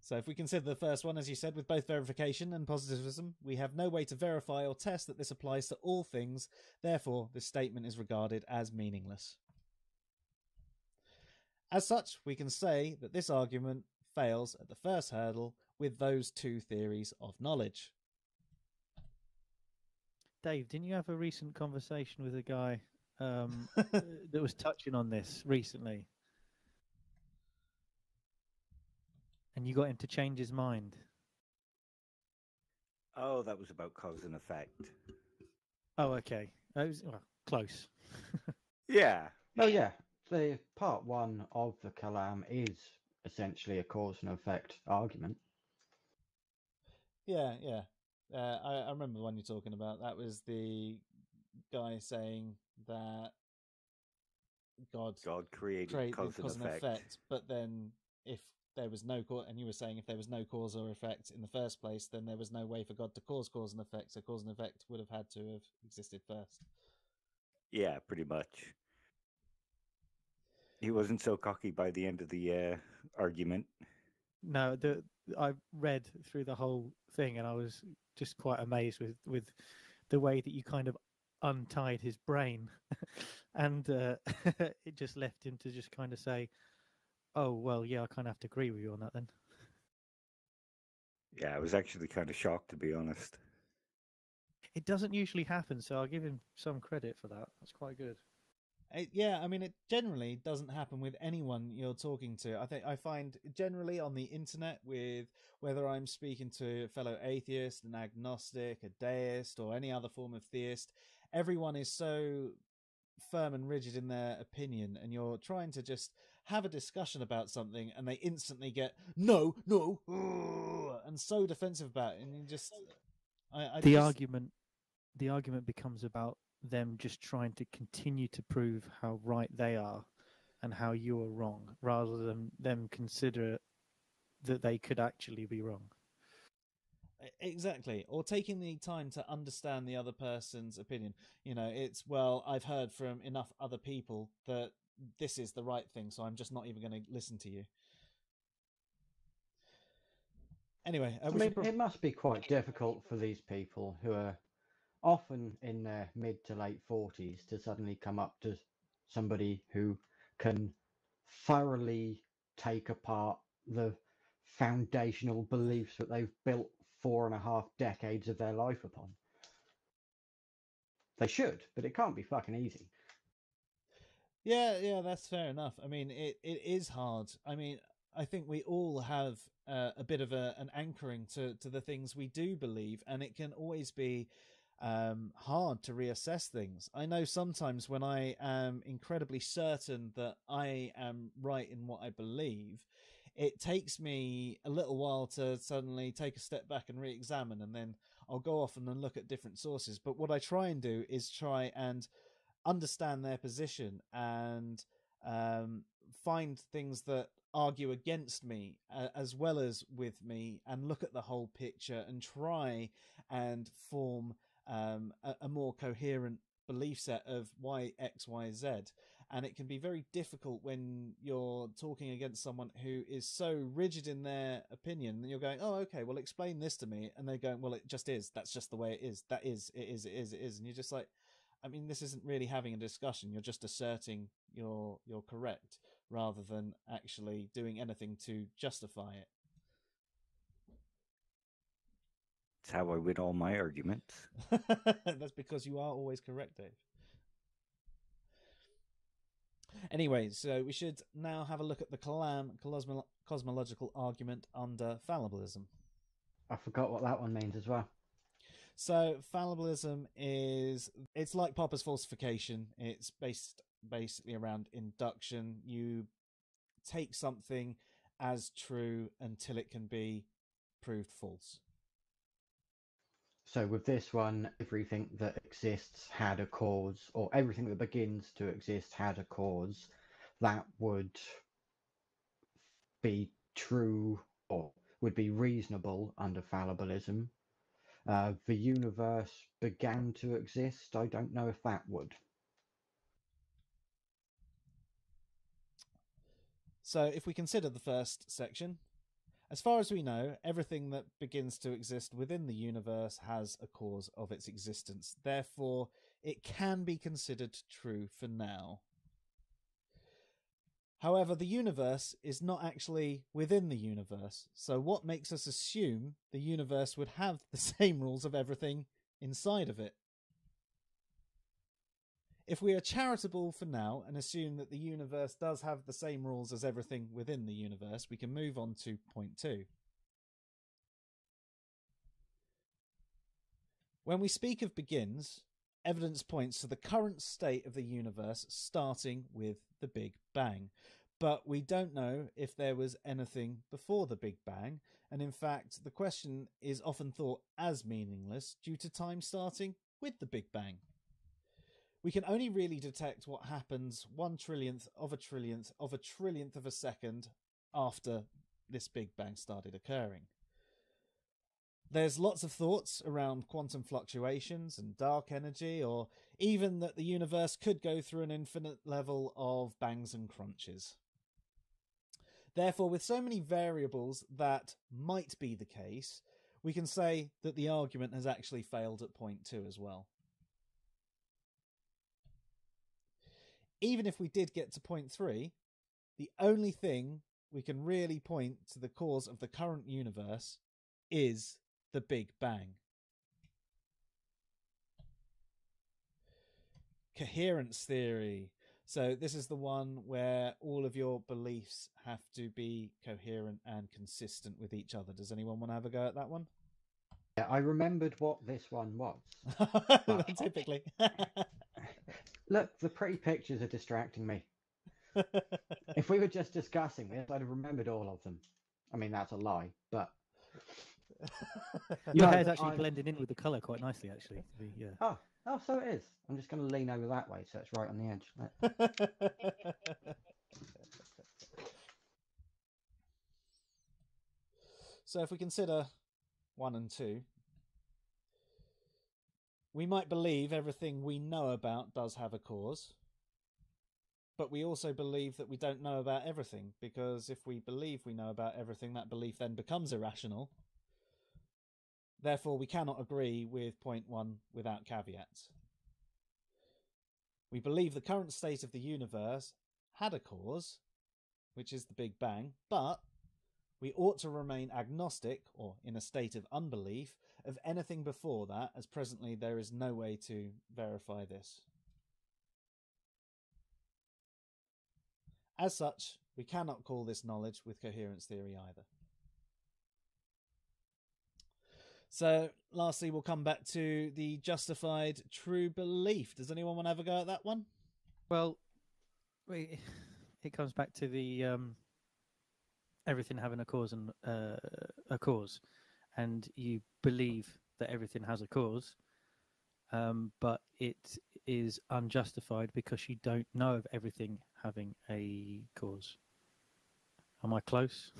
So if we consider the first one, as you said, with both verification and positivism, we have no way to verify or test that this applies to all things. Therefore, this statement is regarded as meaningless. As such, we can say that this argument fails at the first hurdle with those two theories of knowledge. Dave, didn't you have a recent conversation with a guy... Um, that was touching on this recently, and you got him to change his mind? Oh, that was about cause and effect. Oh, okay. That was, well, close. Yeah. Oh, yeah. The part one of the Kalam is essentially a cause and effect argument. Yeah, yeah. Uh, I, I remember the one you're talking about. That was the guy saying that God God created, created cause, cause and effect. effect, but then if there was no cause, and you were saying if there was no cause or effect in the first place, then there was no way for God to cause cause and effect. So cause and effect would have had to have existed first. Yeah, pretty much. He wasn't so cocky by the end of the uh, argument. No, the I read through the whole thing, and I was just quite amazed with with the way that you kind of untied his brain, and uh, it just left him to just kind of say, "Oh well, yeah, I kind of have to agree with you on that then." Yeah, I was actually kind of shocked, to be honest. It doesn't usually happen, so I'll give him some credit for that. That's quite good. It, yeah, I mean, it generally doesn't happen with anyone you're talking to. I think I find generally on the internet, with whether I'm speaking to a fellow atheist, an agnostic, a deist, or any other form of theist, everyone is so firm and rigid in their opinion, and you're trying to just have a discussion about something, and they instantly get no, no, ugh, and so defensive about it, and you just I, I the just... argument, the argument becomes about them just trying to continue to prove how right they are and how you are wrong, rather than them consider that they could actually be wrong. Exactly. Or taking the time to understand the other person's opinion. You know, it's, well, I've heard from enough other people that this is the right thing, so I'm just not even going to listen to you. Anyway, I mean, it must be quite difficult for these people who are often in their mid to late forties to suddenly come up to somebody who can thoroughly take apart the foundational beliefs that they've built four and a half decades of their life upon. They should, but it can't be fucking easy. Yeah, yeah, that's fair enough. I mean, it, it is hard. I mean, I think we all have uh, a bit of a, an anchoring to, to the things we do believe, and it can always be um hard to reassess things. I know sometimes when I am incredibly certain that I am right in what I believe, it takes me a little while to suddenly take a step back and re-examine, and then I'll go off and then look at different sources. But what I try and do is try and understand their position and um find things that argue against me uh, as well as with me, and look at the whole picture and try and form Um, a, a more coherent belief set of why X, Y, Z. And it can be very difficult when you're talking against someone who is so rigid in their opinion, and you're going, oh, okay, well, explain this to me. And they're going, well, it just is. That's just the way it is. That is, it is, it is, it is. And you're just like, I mean, this isn't really having a discussion. You're just asserting you're, you're correct rather than actually doing anything to justify it. It's how I win all my arguments. That's because you are always correct, Dave. Anyway, so we should now have a look at the Kalam Cosmo Cosmological Argument under fallibilism. I forgot what that one means as well. So fallibilism is, it's like Popper's falsification. It's based basically around induction. You take something as true until it can be proved false. So with this one, everything that exists had a cause, or everything that begins to exist had a cause. That would be true, or would be reasonable under fallibilism. Uh, the universe began to exist. I don't know if that would. So if we consider the first section, as far as we know, everything that begins to exist within the universe has a cause of its existence. Therefore, it can be considered true for now. However, the universe is not actually within the universe. So what makes us assume the universe would have the same rules of everything inside of it? If we are charitable for now and assume that the universe does have the same rules as everything within the universe, we can move on to point two. When we speak of begins, evidence points to the current state of the universe starting with the Big Bang. But we don't know if there was anything before the Big Bang, and in fact the question is often thought as meaningless due to time starting with the Big Bang. We can only really detect what happens one trillionth of a trillionth of a trillionth of a second after this Big Bang started occurring. There's lots of thoughts around quantum fluctuations and dark energy, or even that the universe could go through an infinite level of bangs and crunches. Therefore, with so many variables that might be the case, we can say that the argument has actually failed at point two as well. Even if we did get to point three, the only thing we can really point to the cause of the current universe is the Big Bang. Coherence theory. So this is the one where all of your beliefs have to be coherent and consistent with each other. Does anyone want to have a go at that one? Yeah, I remembered what this one was. Typically. Look, the pretty pictures are distracting me. If we were just discussing this, I'd have remembered all of them. I mean, that's a lie, but... Your no, hair's actually I'm... blending in with the colour quite nicely, actually. The, yeah. Oh, oh, so it is. I'm just going to lean over that way, so it's right on the edge. So if we consider one and two, we might believe everything we know about does have a cause, but we also believe that we don't know about everything, because if we believe we know about everything, that belief then becomes irrational. Therefore, we cannot agree with point one without caveats. We believe the current state of the universe had a cause, which is the Big Bang, but we ought to remain agnostic, or in a state of unbelief, of anything before that, as presently there is no way to verify this. As such, we cannot call this knowledge with coherence theory either. So, lastly, we'll come back to the justified true belief. Does anyone want to have a go at that one? Well, we, it comes back to the um, everything having a cause and uh, a cause, and you believe that everything has a cause, um, but it is unjustified because you don't know of everything having a cause. Am I close?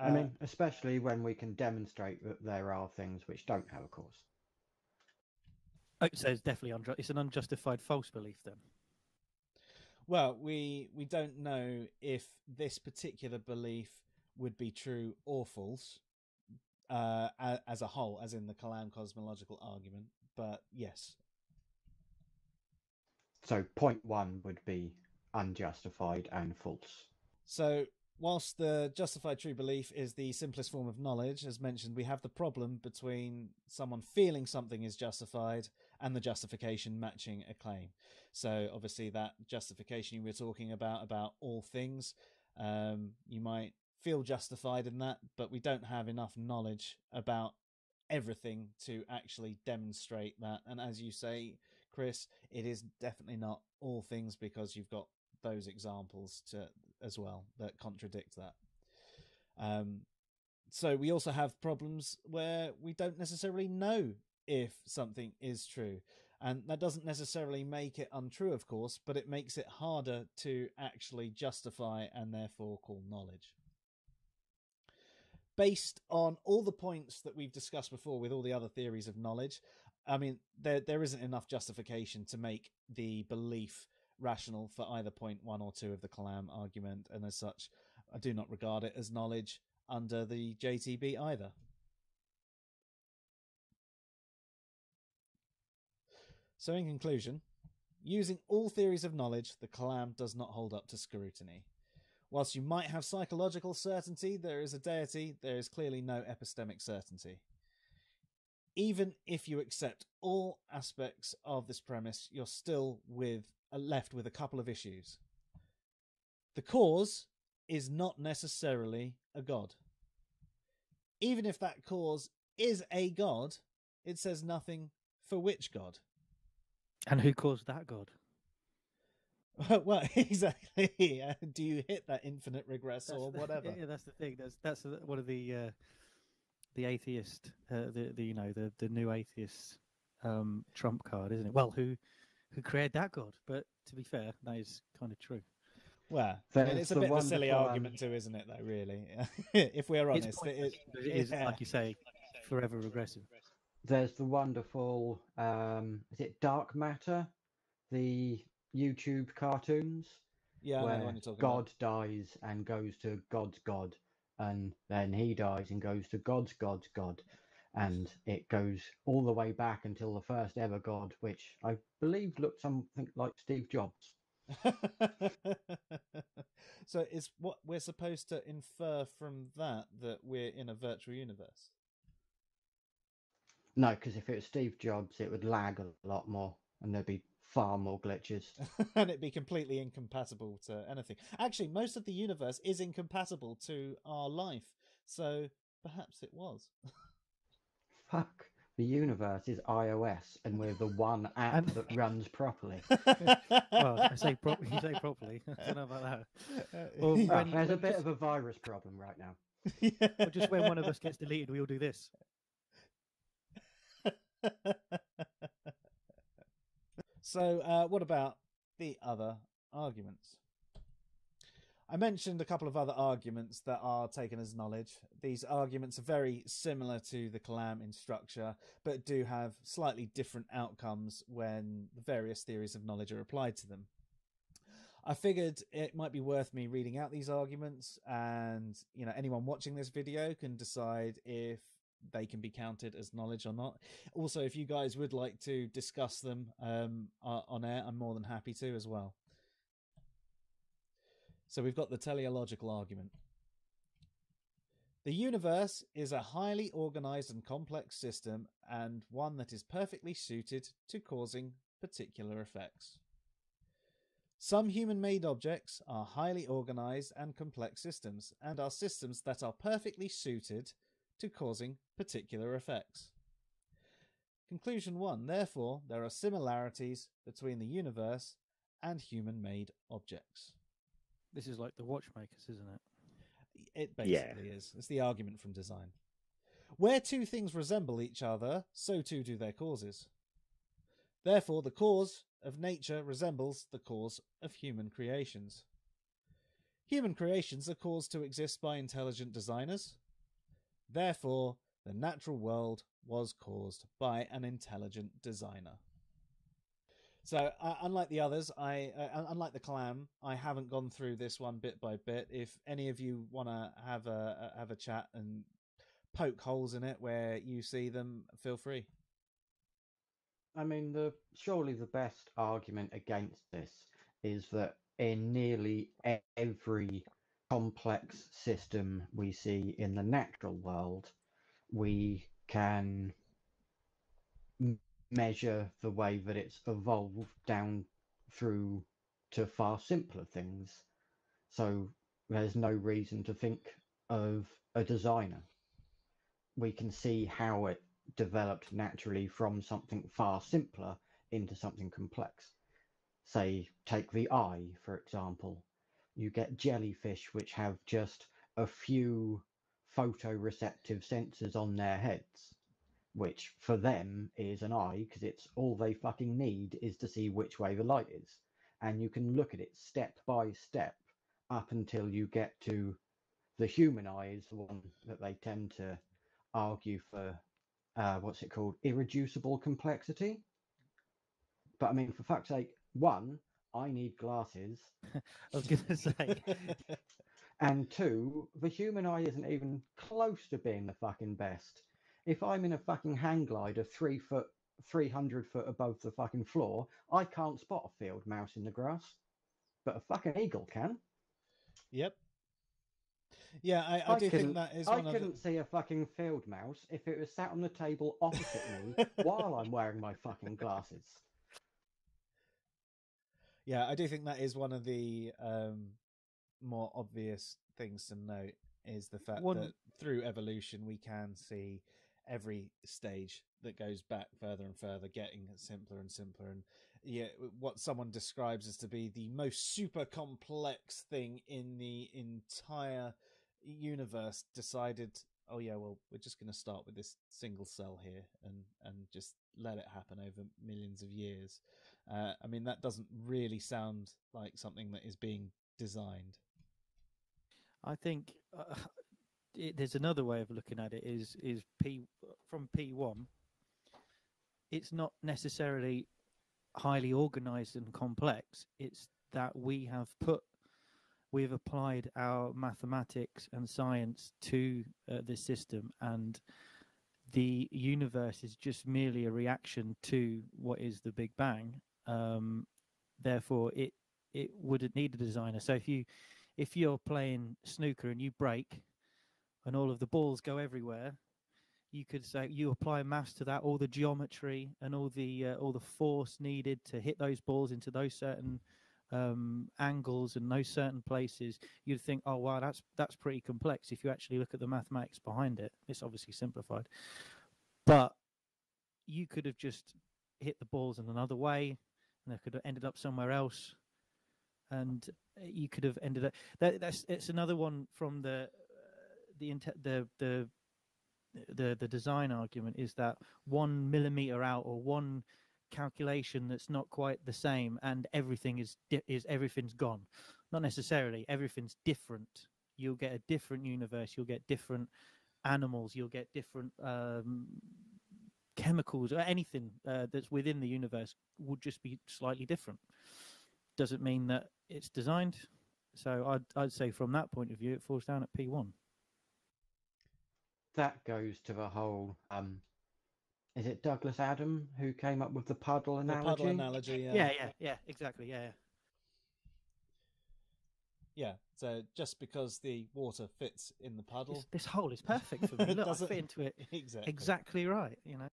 I mean, especially when we can demonstrate that there are things which don't have a cause. Oh, so it's definitely it's an unjustified false belief then. Well, we we don't know if this particular belief would be true or false uh, as a whole, as in the Kalam Cosmological argument. But yes. So point one would be unjustified and false. So. Whilst the justified true belief is the simplest form of knowledge, as mentioned, we have the problem between someone feeling something is justified and the justification matching a claim. So obviously that justification you were talking about, about all things, um, you might feel justified in that, but we don't have enough knowledge about everything to actually demonstrate that. And as you say, Chris, it is definitely not all things, because you've got those examples to as well that contradict that. Um, so we also have problems where we don't necessarily know if something is true, and that doesn't necessarily make it untrue, of course, but it makes it harder to actually justify and therefore call knowledge. Based on all the points that we've discussed before with all the other theories of knowledge, I mean, there there isn't enough justification to make the belief rational for either point one or two of the Kalam argument, and as such I do not regard it as knowledge under the J T B either. So in conclusion, using all theories of knowledge, the Kalam does not hold up to scrutiny. Whilst you might have psychological certainty there is a deity, there is clearly no epistemic certainty. Even if you accept all aspects of this premise, you're still with are left with a couple of issues. The cause is not necessarily a god. Even if that cause is a god, it says nothing for which god. And who caused that god? Well, exactly. Yeah. Do you hit that infinite regress that's or the, whatever? Yeah, that's the thing. That's that's one of the uh, the atheist, uh, the the you know the the new atheist um, trump card, isn't it? Well, who who created that god? But to be fair, that is kind of true. Well, I mean, it's a bit of a silly argument um, too, isn't it? Though, really, if we're honest, it is, it is yeah. like you say, forever regressive. There's the wonderful, um, is it Dark Matter? The YouTube cartoons, yeah, where God about. dies and goes to God's God, and then he dies and goes to God's God's God, and it goes all the way back until the first ever God, which I believe looked something like Steve Jobs. So it's what we're supposed to infer from that, that we're in a virtual universe. No, because if it was Steve Jobs, it would lag a lot more and there'd be far more glitches. And it'd be completely incompatible to anything. Actually, most of the universe is incompatible to our life, so perhaps it was. Fuck. The universe is iOS, and we're the one app and... that runs properly. Well, I say pro you say properly. I don't know about that. Or when, oh, there's a bit just... of a virus problem right now. Yeah. Or just when one of us gets deleted, we all do this. So, uh, what about the other arguments? I mentioned a couple of other arguments that are taken as knowledge. These arguments are very similar to the Kalam in structure, but do have slightly different outcomes when the various theories of knowledge are applied to them. I figured it might be worth me reading out these arguments, and you know, anyone watching this video can decide if they can be counted as knowledge or not. Also, if you guys would like to discuss them um, on air, I'm more than happy to as well. So we've got the teleological argument. The universe is a highly organized and complex system, and one that is perfectly suited to causing particular effects. Some human-made objects are highly organized and complex systems, and are systems that are perfectly suited to causing particular effects. Conclusion one, therefore, there are similarities between the universe and human-made objects. This is like the watchmakers, isn't it? It basically yeah. is. It's the argument from design. Where two things resemble each other, so too do their causes. Therefore, the cause of nature resembles the cause of human creations. Human creations are caused to exist by intelligent designers. Therefore, the natural world was caused by an intelligent designer. So, uh, unlike the others, I uh, unlike the Kalam, I haven't gone through this one bit by bit. If any of you want to have a have a chat and poke holes in it where you see them, feel free. I mean, the surely the best argument against this is that in nearly every complex system we see in the natural world, we can measure the way that it's evolved down through to far simpler things. So there's no reason to think of a designer. We can see how it developed naturally from something far simpler into something complex. Say, take the eye, for example. You get jellyfish which have just a few photoreceptive sensors on their heads, which for them is an eye, because it's all they fucking need is to see which way the light is. And you can look at it step by step up until you get to the human eye is the one that they tend to argue for, uh, what's it called? Irreducible complexity. But I mean, for fuck's sake, one, I need glasses. I was going to say. And two, the human eye isn't even close to being the fucking best. If I'm in a fucking hang glider three foot, three hundred foot above the fucking floor, I can't spot a field mouse in the grass, but a fucking eagle can. Yep. Yeah, I, I, I do think that is. One I couldn't the... see a fucking field mouse if it was sat on the table opposite me while I'm wearing my fucking glasses. Yeah, I do think that is one of the um, more obvious things to note, is the fact one... that through evolution we can see every stage that goes back further and further, getting simpler and simpler, and yeah, what someone describes as to be the most super complex thing in the entire universe decided, oh yeah, well, we're just going to start with this single cell here and and just let it happen over millions of years. Uh, I mean, that doesn't really sound like something that is being designed. I think uh, it, there's another way of looking at it is is P from P one. It's not necessarily highly organized and complex. It's that we have put we've applied our mathematics and science to uh, this system, and the universe is just merely a reaction to what is the Big Bang. Um, therefore, it it wouldn't need a designer. So if you if you're playing snooker and you break, and all of the balls go everywhere, you could say you apply maths to that, all the geometry and all the uh, all the force needed to hit those balls into those certain um angles and those certain places. You'd think, oh wow, that's that's pretty complex. If you actually look at the mathematics behind it, it's obviously simplified, but you could have just hit the balls in another way and they could have ended up somewhere else, and you could have ended up that, that's it's another one from the uh, the, the the the the design argument, is that one millimeter out or one calculation that's not quite the same and everything is is everything's gone. Not necessarily. Everything's different. You'll get a different universe, you'll get different animals, you'll get different um chemicals, or anything uh, that's within the universe would just be slightly different. Doesn't mean that it's designed. So I'd, I'd say from that point of view it falls down at P one. That goes to the whole um is it Douglas Adam who came up with the puddle analogy? The puddle analogy, yeah. Yeah, yeah, yeah, exactly, yeah, yeah. Yeah, so just because the water fits in the puddle... This, this hole is perfect for me. Look, doesn't... I fit into it exactly. exactly right, you know.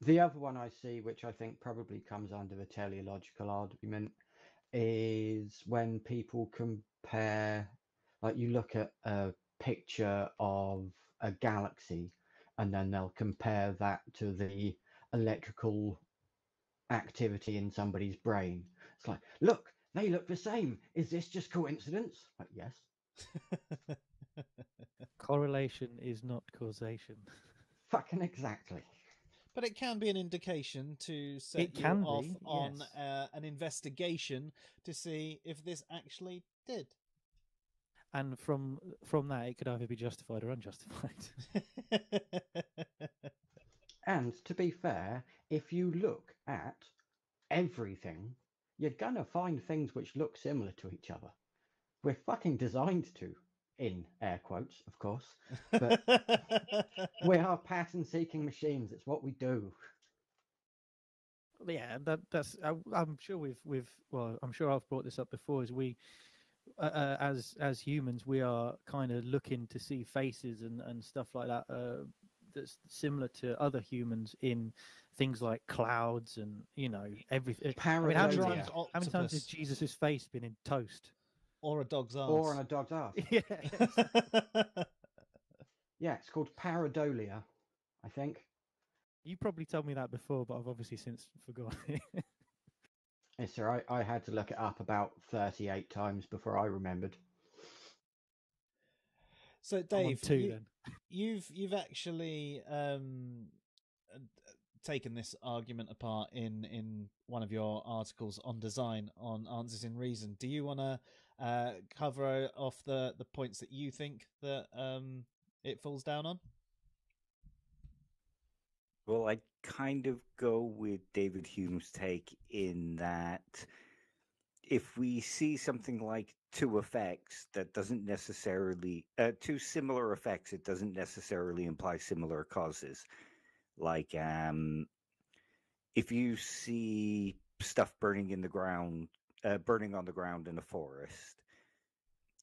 The other one I see, which I think probably comes under the teleological argument, is when people compare... Like, you look at... a picture of a galaxy and then they'll compare that to the electrical activity in somebody's brain. It's like, look, they look the same. Is this just coincidence? Like, yes. Correlation is not causation. Fucking exactly. But it can be an indication to set it you off be, on yes. uh, an investigation to see if this actually did. And from from that, it could either be justified or unjustified. And to be fair, if you look at everything, you're going to find things which look similar to each other. We're fucking designed to, in air quotes, of course. But we are pattern-seeking machines. It's what we do. Yeah, that, that's. I, I'm sure we've we've. Well, I'm sure I've brought this up before. Is we. Uh, as as humans, we are kind of looking to see faces and and stuff like that uh, that's similar to other humans in things like clouds and, you know, everything. I mean, how, times, how many times has Jesus's face been in toast or a dog's arse? Or on a dog's arse. Yeah. Yeah, it's called pareidolia, I think. You probably told me that before, but I've obviously since forgotten it. Yes, sir. I, I had to look it up about thirty-eight times before I remembered. So, Dave, two, you, then. you've you've actually um, taken this argument apart in in one of your articles on design on Answers in Reason. Do you want to uh, cover off the the points that you think that um, it falls down on? Well, I kind of go with David Hume's take in that if we see something like two effects, that doesn't necessarily, uh, two similar effects, it doesn't necessarily imply similar causes. Like, um, if you see stuff burning in the ground, uh, burning on the ground in a forest,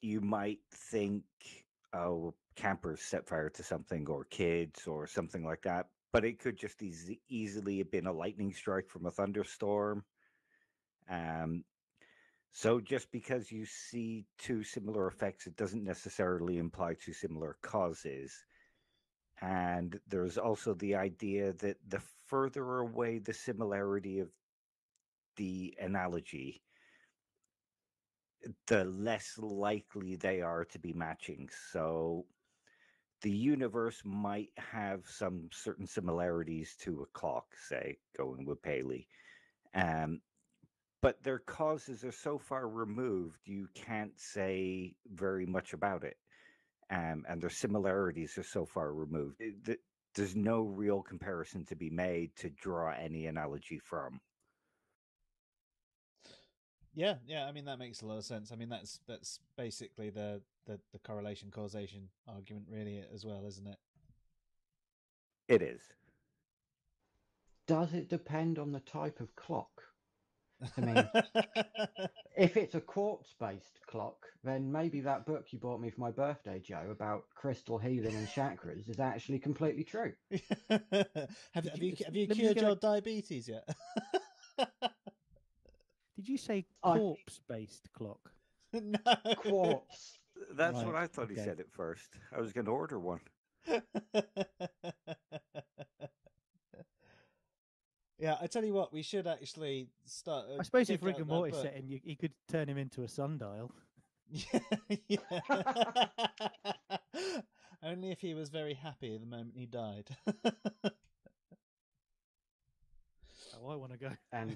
you might think, oh, campers set fire to something, or kids or something like that. But it could just easy, easily have been a lightning strike from a thunderstorm. Um, so just because you see two similar effects, it doesn't necessarily imply two similar causes. And there's also the idea that the further away the similarity of the analogy, the less likely they are to be matching. So the universe might have some certain similarities to a clock, say, going with Paley. Um, but their causes are so far removed, you can't say very much about it. Um, and their similarities are so far removed. It, th there's no real comparison to be made to draw any analogy from. Yeah, yeah. I mean, that makes a lot of sense. I mean, that's that's basically the the, the correlation causation argument, really, as well, isn't it? It is. Does it depend on the type of clock? I mean, if it's a quartz-based clock, then maybe that book you bought me for my birthday, Joe, about crystal healing and chakras is actually completely true. have, have you, you have you cured your a... diabetes yet? Did you say quartz-based clock? No, quartz. That's right. What I thought. Okay. He said it first. I was going to order one. Yeah, I tell you what, we should actually start. Uh, I suppose if Rick and Morty set in, you, you could turn him into a sundial. Yeah, yeah. Only if he was very happy the moment he died. Oh, I want to go. And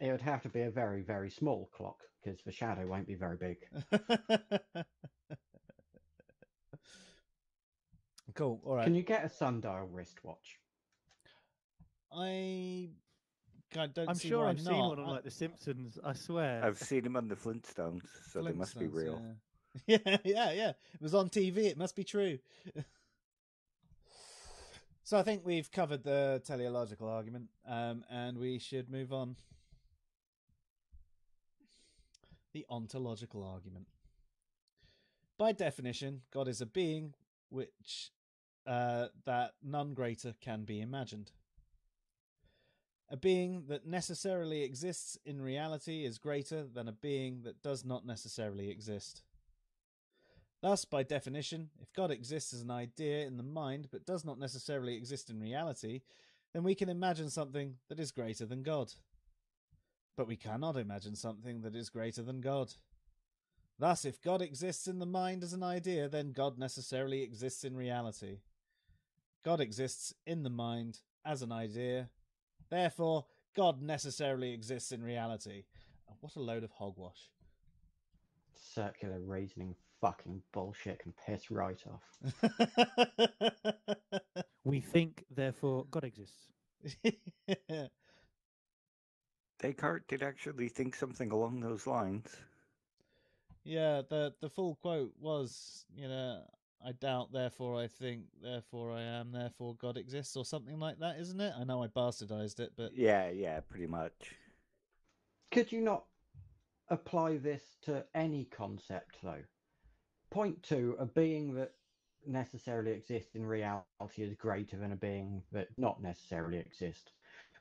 it would have to be a very, very small clock because the shadow won't be very big. Cool. All right. Can you get a sundial wristwatch? I, I don't. I'm see sure I've not. seen one on like The Simpsons. I swear, I've seen them on the Flintstones, so Flintstones, they must be real. Yeah. yeah, yeah, yeah. It was on T V. It must be true. So I think we've covered the teleological argument, um, and we should move on. The ontological argument. By definition, God is a being which uh, that none greater can be imagined. A being that necessarily exists in reality is greater than a being that does not necessarily exist. Thus, by definition, if God exists as an idea in the mind but does not necessarily exist in reality, then we can imagine something that is greater than God. But we cannot imagine something that is greater than God. Thus, if God exists in the mind as an idea, then God necessarily exists in reality. God exists in the mind as an idea. Therefore, God necessarily exists in reality. What a load of hogwash. Circular reasoning, fucking bullshit, can piss right off. We think, therefore, God exists. Yeah. Descartes did actually think something along those lines. Yeah, the, the full quote was, you know, I doubt, therefore I think, therefore I am, therefore God exists, or something like that, isn't it? I know I bastardized it, but... Yeah, yeah, pretty much. Could you not apply this to any concept, though? Point to a being that necessarily exists in reality is greater than a being that not necessarily exists.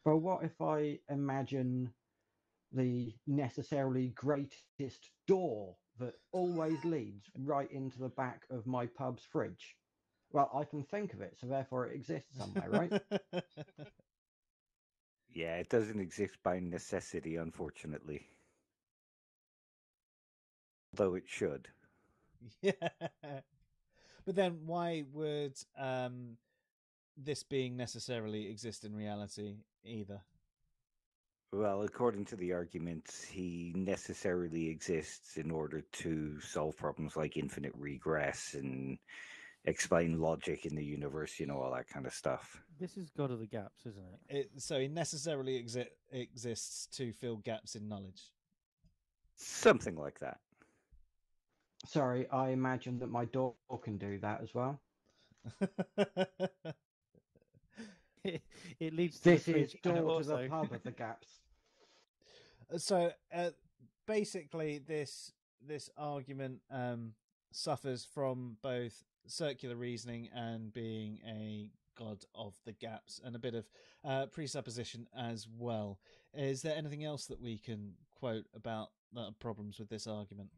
But what if I imagine the necessarily greatest door that always leads right into the back of my pub's fridge? Well, I can think of it, so therefore it exists somewhere, right? Yeah, it doesn't exist by necessity, unfortunately. Although it should. Yeah. But then why would um, this being necessarily exist in reality either? Well, according to the arguments, he necessarily exists in order to solve problems like infinite regress and explain logic in the universe, you know, all that kind of stuff. This is God of the Gaps, isn't it? It so he necessarily exi exists to fill gaps in knowledge. Something like that. Sorry, I imagine that my dog can do that as well. It, it leads to this the is door to the pub of the gaps. So uh, basically, this this argument um, suffers from both circular reasoning and being a god of the gaps, and a bit of uh, presupposition as well. Is there anything else that we can quote about uh, problems with this argument?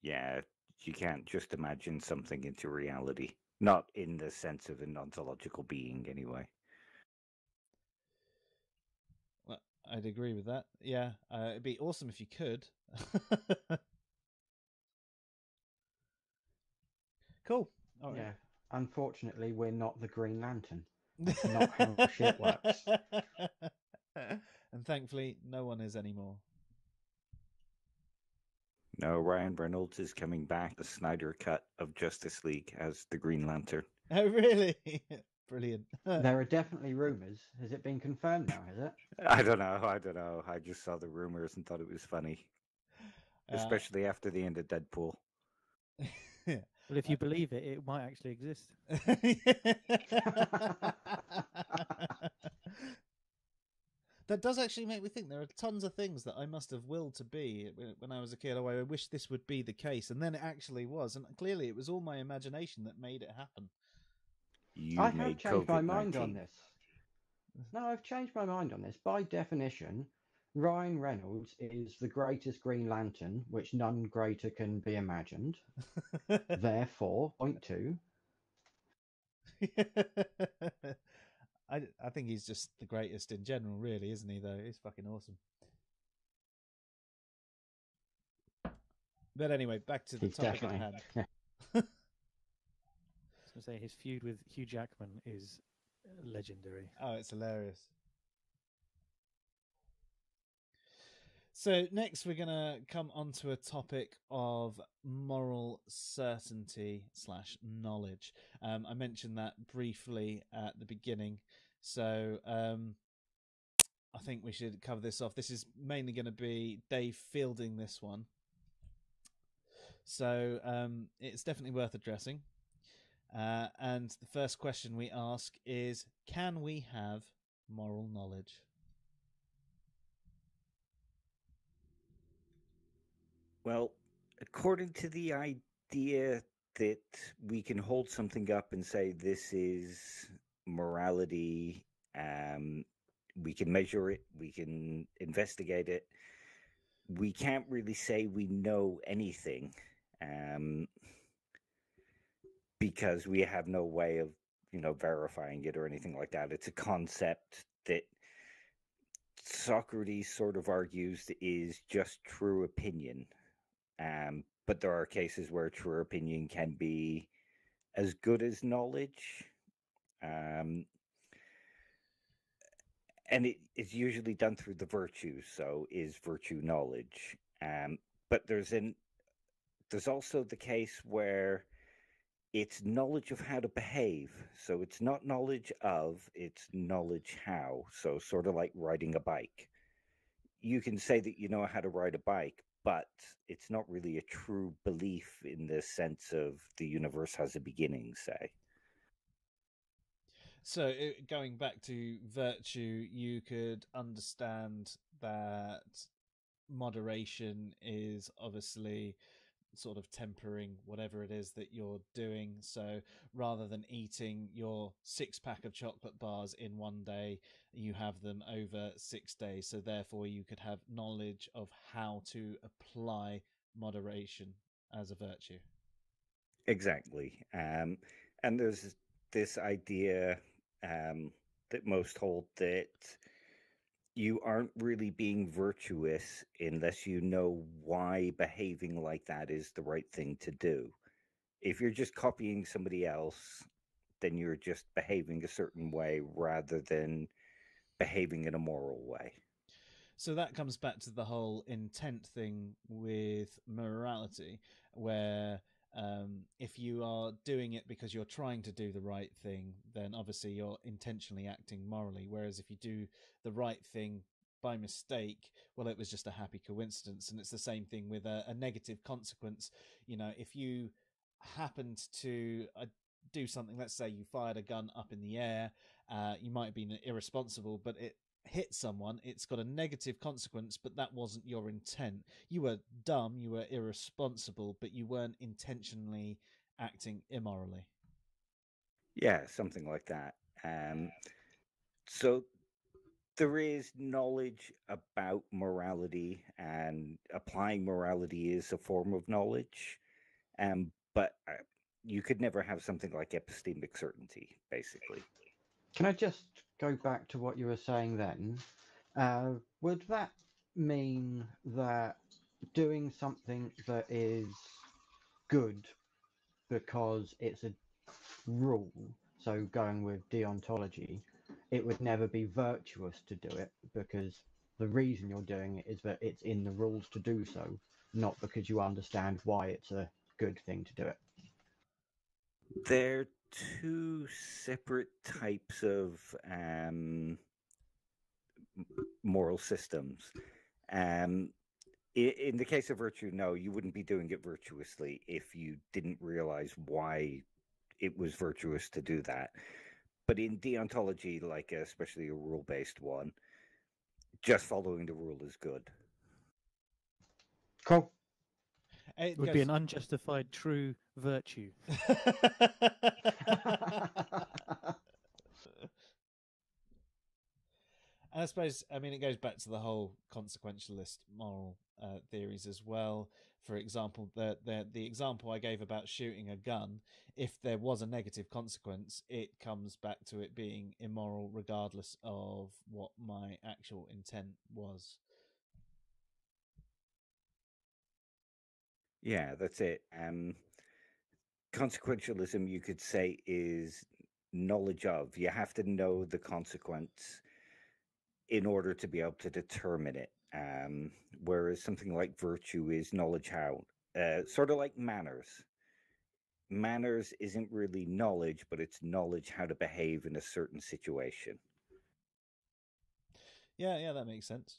Yeah, You can't just imagine something into reality. Not in the sense of an ontological being, anyway. Well, I'd agree with that. Yeah, uh, it'd be awesome if you could. Cool. All right. Yeah. Unfortunately, we're not the Green Lantern. That's not how shit works. And thankfully, no one is anymore. No, Ryan Reynolds is coming back. The Snyder cut of Justice League as the Green Lantern. Oh, really? Brilliant. There are definitely rumours. Has it been confirmed now, has it? I don't know. I don't know. I just saw the rumours and thought it was funny. Uh, Especially after the end of Deadpool. Yeah. Well, if you believe it, it might actually exist. That does actually make me think there are tons of things that I must have willed to be when I was a kid. Oh, I wish this would be the case. And then it actually was. And clearly it was all my imagination that made it happen. You I have changed COVID nineteen. My mind on this. No, I've changed my mind on this. By definition, Ryan Reynolds is the greatest Green Lantern, which none greater can be imagined. Therefore, point two. I, I think he's just the greatest in general, really, isn't he, though? He's fucking awesome. But anyway, back to the he's topic at hand. Yeah. I was going to say, his feud with Hugh Jackman is legendary. Oh, it's hilarious. So next we're going to come onto a topic of moral certainty slash knowledge. Um, I mentioned that briefly at the beginning. So um, I think we should cover this off. This is mainly going to be Dave fielding this one. So um, it's definitely worth addressing. Uh, and the first question we ask is, can we have moral knowledge? Well, according to the idea that we can hold something up and say this is morality, um, we can measure it, we can investigate it, we can't really say we know anything um, because we have no way of, you know, verifying it or anything like that. It's a concept that Socrates sort of argues that is just true opinion. Um, but there are cases where true opinion can be as good as knowledge. Um, and it is usually done through the virtues. So is virtue knowledge? Um, but there's an, there's also the case where it's knowledge of how to behave. So it's not knowledge of, it's knowledge how. So sort of like riding a bike. You can say that you know how to ride a bike, but it's not really a true belief in the sense of the universe has a beginning, say. So going back to virtue, you could understand that moderation is obviously sort of tempering whatever it is that you're doing. So rather than eating your six pack of chocolate bars in one day, you have them over six days. So therefore you could have knowledge of how to apply moderation as a virtue. Exactly. Um, and there's this idea um, that most hold that you aren't really being virtuous unless you know why behaving like that is the right thing to do. If you're just copying somebody else, then you're just behaving a certain way rather than behaving in a moral way. So that comes back to the whole intent thing with morality, where um, if you are doing it because you're trying to do the right thing, then obviously you're intentionally acting morally. Whereas if you do the right thing by mistake, well, it was just a happy coincidence. And it's the same thing with a, a negative consequence. You know, if you happened to uh, do something, let's say you fired a gun up in the air, uh, you might have been irresponsible, but it hit someone, it's got a negative consequence, but that wasn't your intent. You were dumb, you were irresponsible, but you weren't intentionally acting immorally. Yeah, something like that. Um, so there is knowledge about morality, and applying morality is a form of knowledge. Um, but uh, you could never have something like epistemic certainty, basically. Can I just go back to what you were saying then? Uh, would that mean that doing something that is good because it's a rule, so going with deontology, it would never be virtuous to do it because the reason you're doing it is that it's in the rules to do so, not because you understand why it's a good thing to do it? They're two separate types of um, moral systems. Um, in the case of virtue, no, you wouldn't be doing it virtuously if you didn't realize why it was virtuous to do that. But in deontology, like especially a rule-based one, just following the rule is good. Cool. It would goes... be an unjustified true virtue. And I suppose, I mean, it goes back to the whole consequentialist moral uh, theories as well. For example, the, the the example I gave about shooting a gun, if there was a negative consequence, it comes back to it being immoral regardless of what my actual intent was. Yeah, that's it. Um, consequentialism, you could say, is knowledge of. You have to know the consequence in order to be able to determine it. Um, whereas something like virtue is knowledge how, uh, sort of like manners. Manners isn't really knowledge, but it's knowledge how to behave in a certain situation. Yeah, yeah, that makes sense.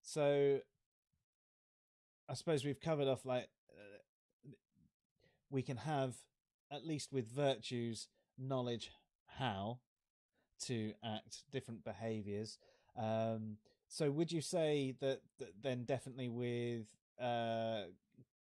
So I suppose we've covered off, like, uh, we can have, at least with virtues, knowledge how to act, different behaviours. Um, so would you say that, that then definitely with uh,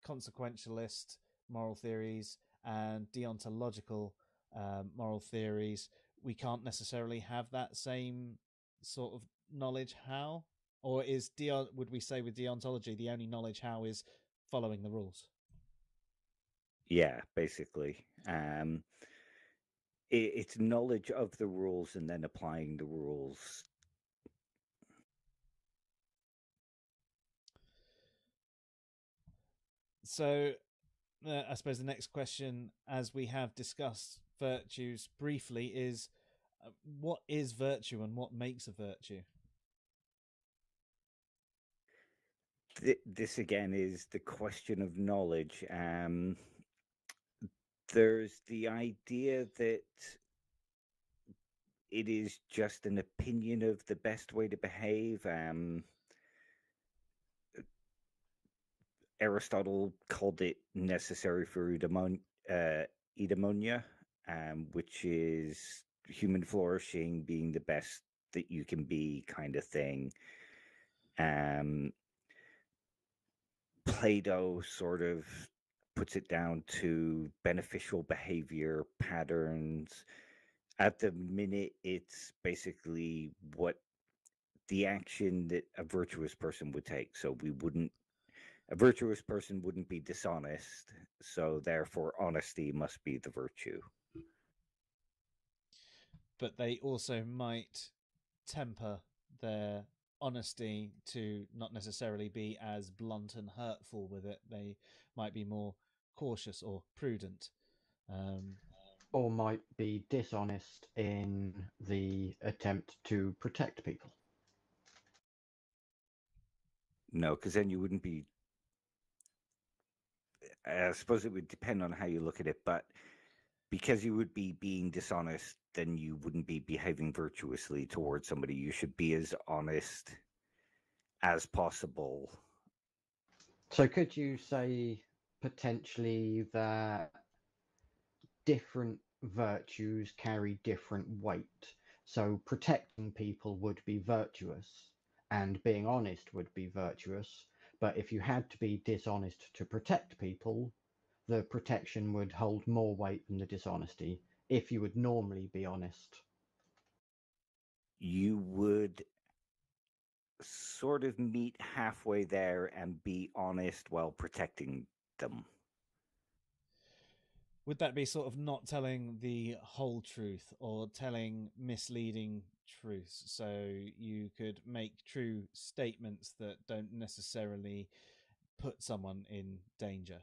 consequentialist moral theories and deontological uh, moral theories, we can't necessarily have that same sort of knowledge how? Or is de- would we say with deontology, the only knowledge how is following the rules? Yeah, basically. Um, it, it's knowledge of the rules and then applying the rules. So uh, I suppose the next question, as we have discussed virtues briefly, is uh, what is virtue and what makes a virtue? This again is the question of knowledge. Um, there's the idea that it is just an opinion of the best way to behave. Um, Aristotle called it necessary for eudaimonia, uh, eudaimonia, um, which is human flourishing, being the best that you can be kind of thing. Um, Plato sort of puts it down to beneficial behavior patterns. At the minute, it's basically what the action that a virtuous person would take. So we wouldn't, a virtuous person wouldn't be dishonest. So therefore, honesty must be the virtue. But they also might temper their honesty to not necessarily be as blunt and hurtful with it. They might be more cautious or prudent, um, or might be dishonest in the attempt to protect people. No, because then you wouldn't be, I suppose it would depend on how you look at it, but because you would be being dishonest, then you wouldn't be behaving virtuously towards somebody. You should be as honest as possible. So could you say potentially that different virtues carry different weight? So protecting people would be virtuous and being honest would be virtuous. But if you had to be dishonest to protect people, the protection would hold more weight than the dishonesty. If you would normally be honest, you would sort of meet halfway there and be honest while protecting them. Would that be sort of not telling the whole truth or telling misleading truths? So you could make true statements that don't necessarily put someone in danger.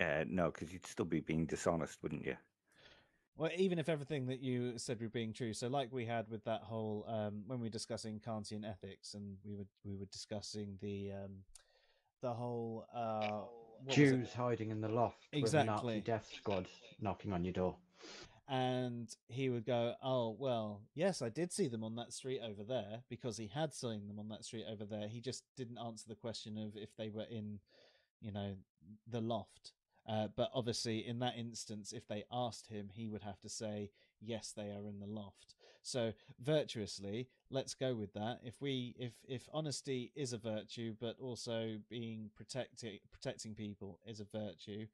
Uh, no, because you'd still be being dishonest, wouldn't you? Well, even if everything that you said were being true. So like we had with that whole, um, when we were discussing Kantian ethics, and we were, we were discussing the... Um, the whole uh Jews hiding in the loft, exactly, with a Nazi death squad knocking on your door, and he would go, oh well, yes, I did see them on that street over there, because he had seen them on that street over there. He just didn't answer the question of if they were in, you know, the loft, uh, but obviously in that instance, if they asked him, he would have to say yes, they are in the loft. So virtuously, let's go with that. If we, if if honesty is a virtue, but also being protecting protecting people is a virtue,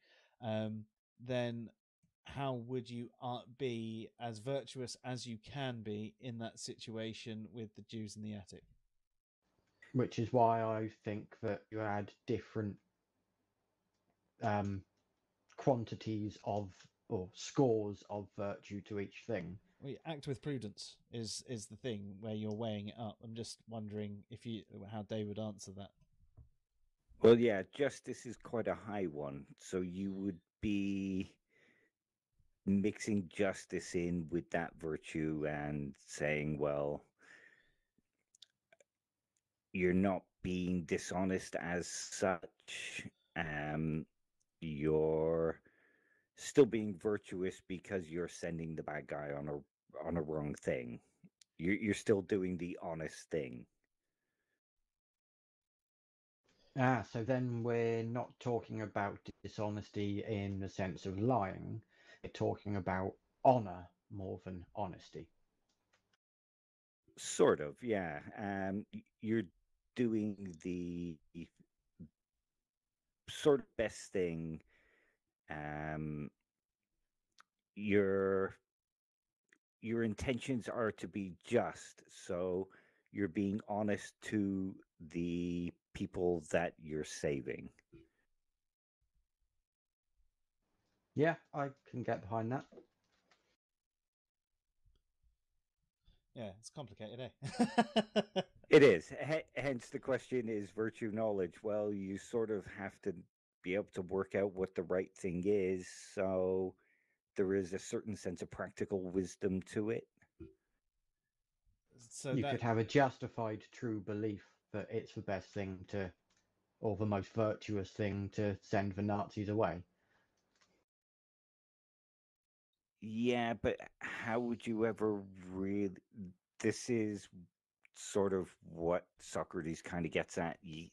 um, then how would you be as virtuous as you can be in that situation with the Jews in the attic? Which is why I think that you had different um, quantities of, or scores of virtue to each thing. We act with prudence is is the thing where you're weighing it up. I'm just wondering if you how Dave would answer that. Well, yeah, justice is quite a high one, so you would be mixing justice in with that virtue and saying, well, you're not being dishonest as such. Um, you're still being virtuous because you're sending the bad guy on a on a wrong thing. You're you're still doing the honest thing. Ah, so then we're not talking about dishonesty in the sense of lying. We're talking about honor more than honesty. Sort of, yeah. Um, you're doing the sort of best thing. Um, your, your intentions are to be just, so you're being honest to the people that you're saving. Yeah, I can get behind that. Yeah, it's complicated, eh? It is. H- hence the question is virtue knowledge. Well, you sort of have to be able to work out what the right thing is, so there is a certain sense of practical wisdom to it. So you that... could have a justified true belief that it's the best thing to, or the most virtuous thing to, send the Nazis away. Yeah, but how would you ever really... This is sort of what Socrates kind of gets at. Ye...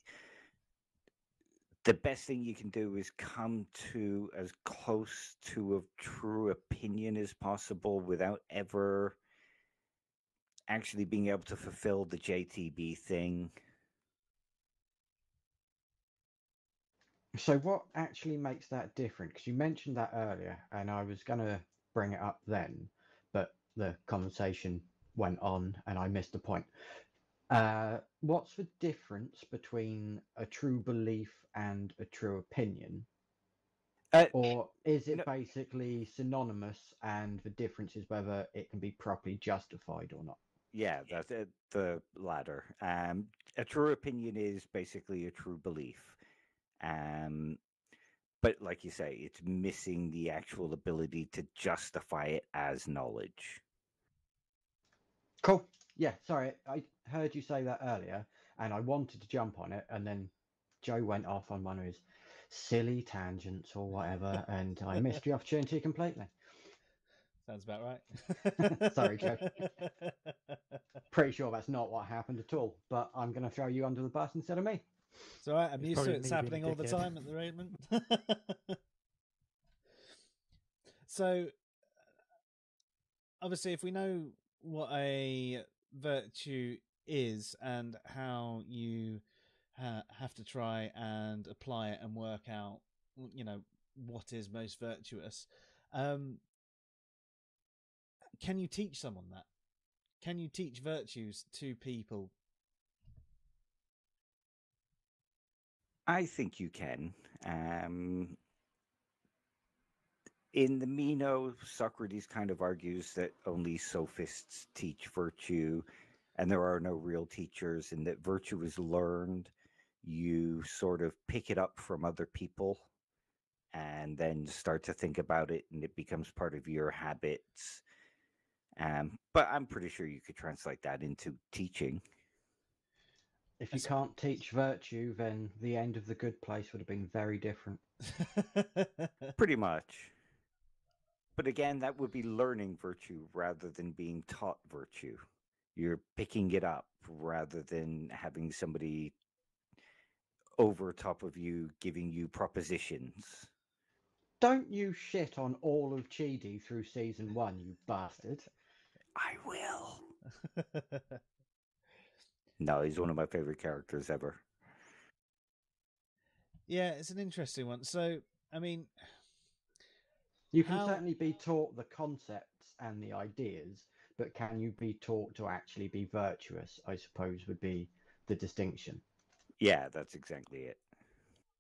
The best thing you can do is come to as close to a true opinion as possible without ever actually being able to fulfill the J T B thing. So what actually makes that different? Because you mentioned that earlier, and I was going to bring it up then, but the conversation went on and I missed the point. Uh, what's the difference between a true belief and a true opinion? Uh, or is it no, basically synonymous, and the difference is whether it can be properly justified or not? Yeah, that's uh, the latter. Um, a true opinion is basically a true belief. Um, but like you say, it's missing the actual ability to justify it as knowledge. Cool. Yeah, sorry, I heard you say that earlier, and I wanted to jump on it, and then Joe went off on one of his silly tangents or whatever, and I missed the opportunity completely. Sounds about right. Sorry, Joe. Pretty sure that's not what happened at all, but I'm going to throw you under the bus instead of me. It's all right, I'm used to it. It's happening all the time at the moment. So, obviously, if we know what a virtue is and how you ha have to try and apply it and work out, you know, what is most virtuous, um can you teach someone that? Can you teach virtues to people? I think you can. Um, in the Meno, Socrates kind of argues that only sophists teach virtue, and there are no real teachers, and that virtue is learned. You sort of pick it up from other people and then start to think about it, and it becomes part of your habits. Um, but I'm pretty sure you could translate that into teaching. If you can't teach virtue, then the end of The Good Place would have been very different. Pretty much. But again, that would be learning virtue rather than being taught virtue. You're picking it up rather than having somebody over top of you giving you propositions. Don't you shit on all of Chidi through season one, you bastard. I will. No, he's one of my favorite characters ever. Yeah, it's an interesting one. So, I mean... You can how... certainly be taught the concepts and the ideas, but can you be taught to actually be virtuous, I suppose, would be the distinction. Yeah, that's exactly it.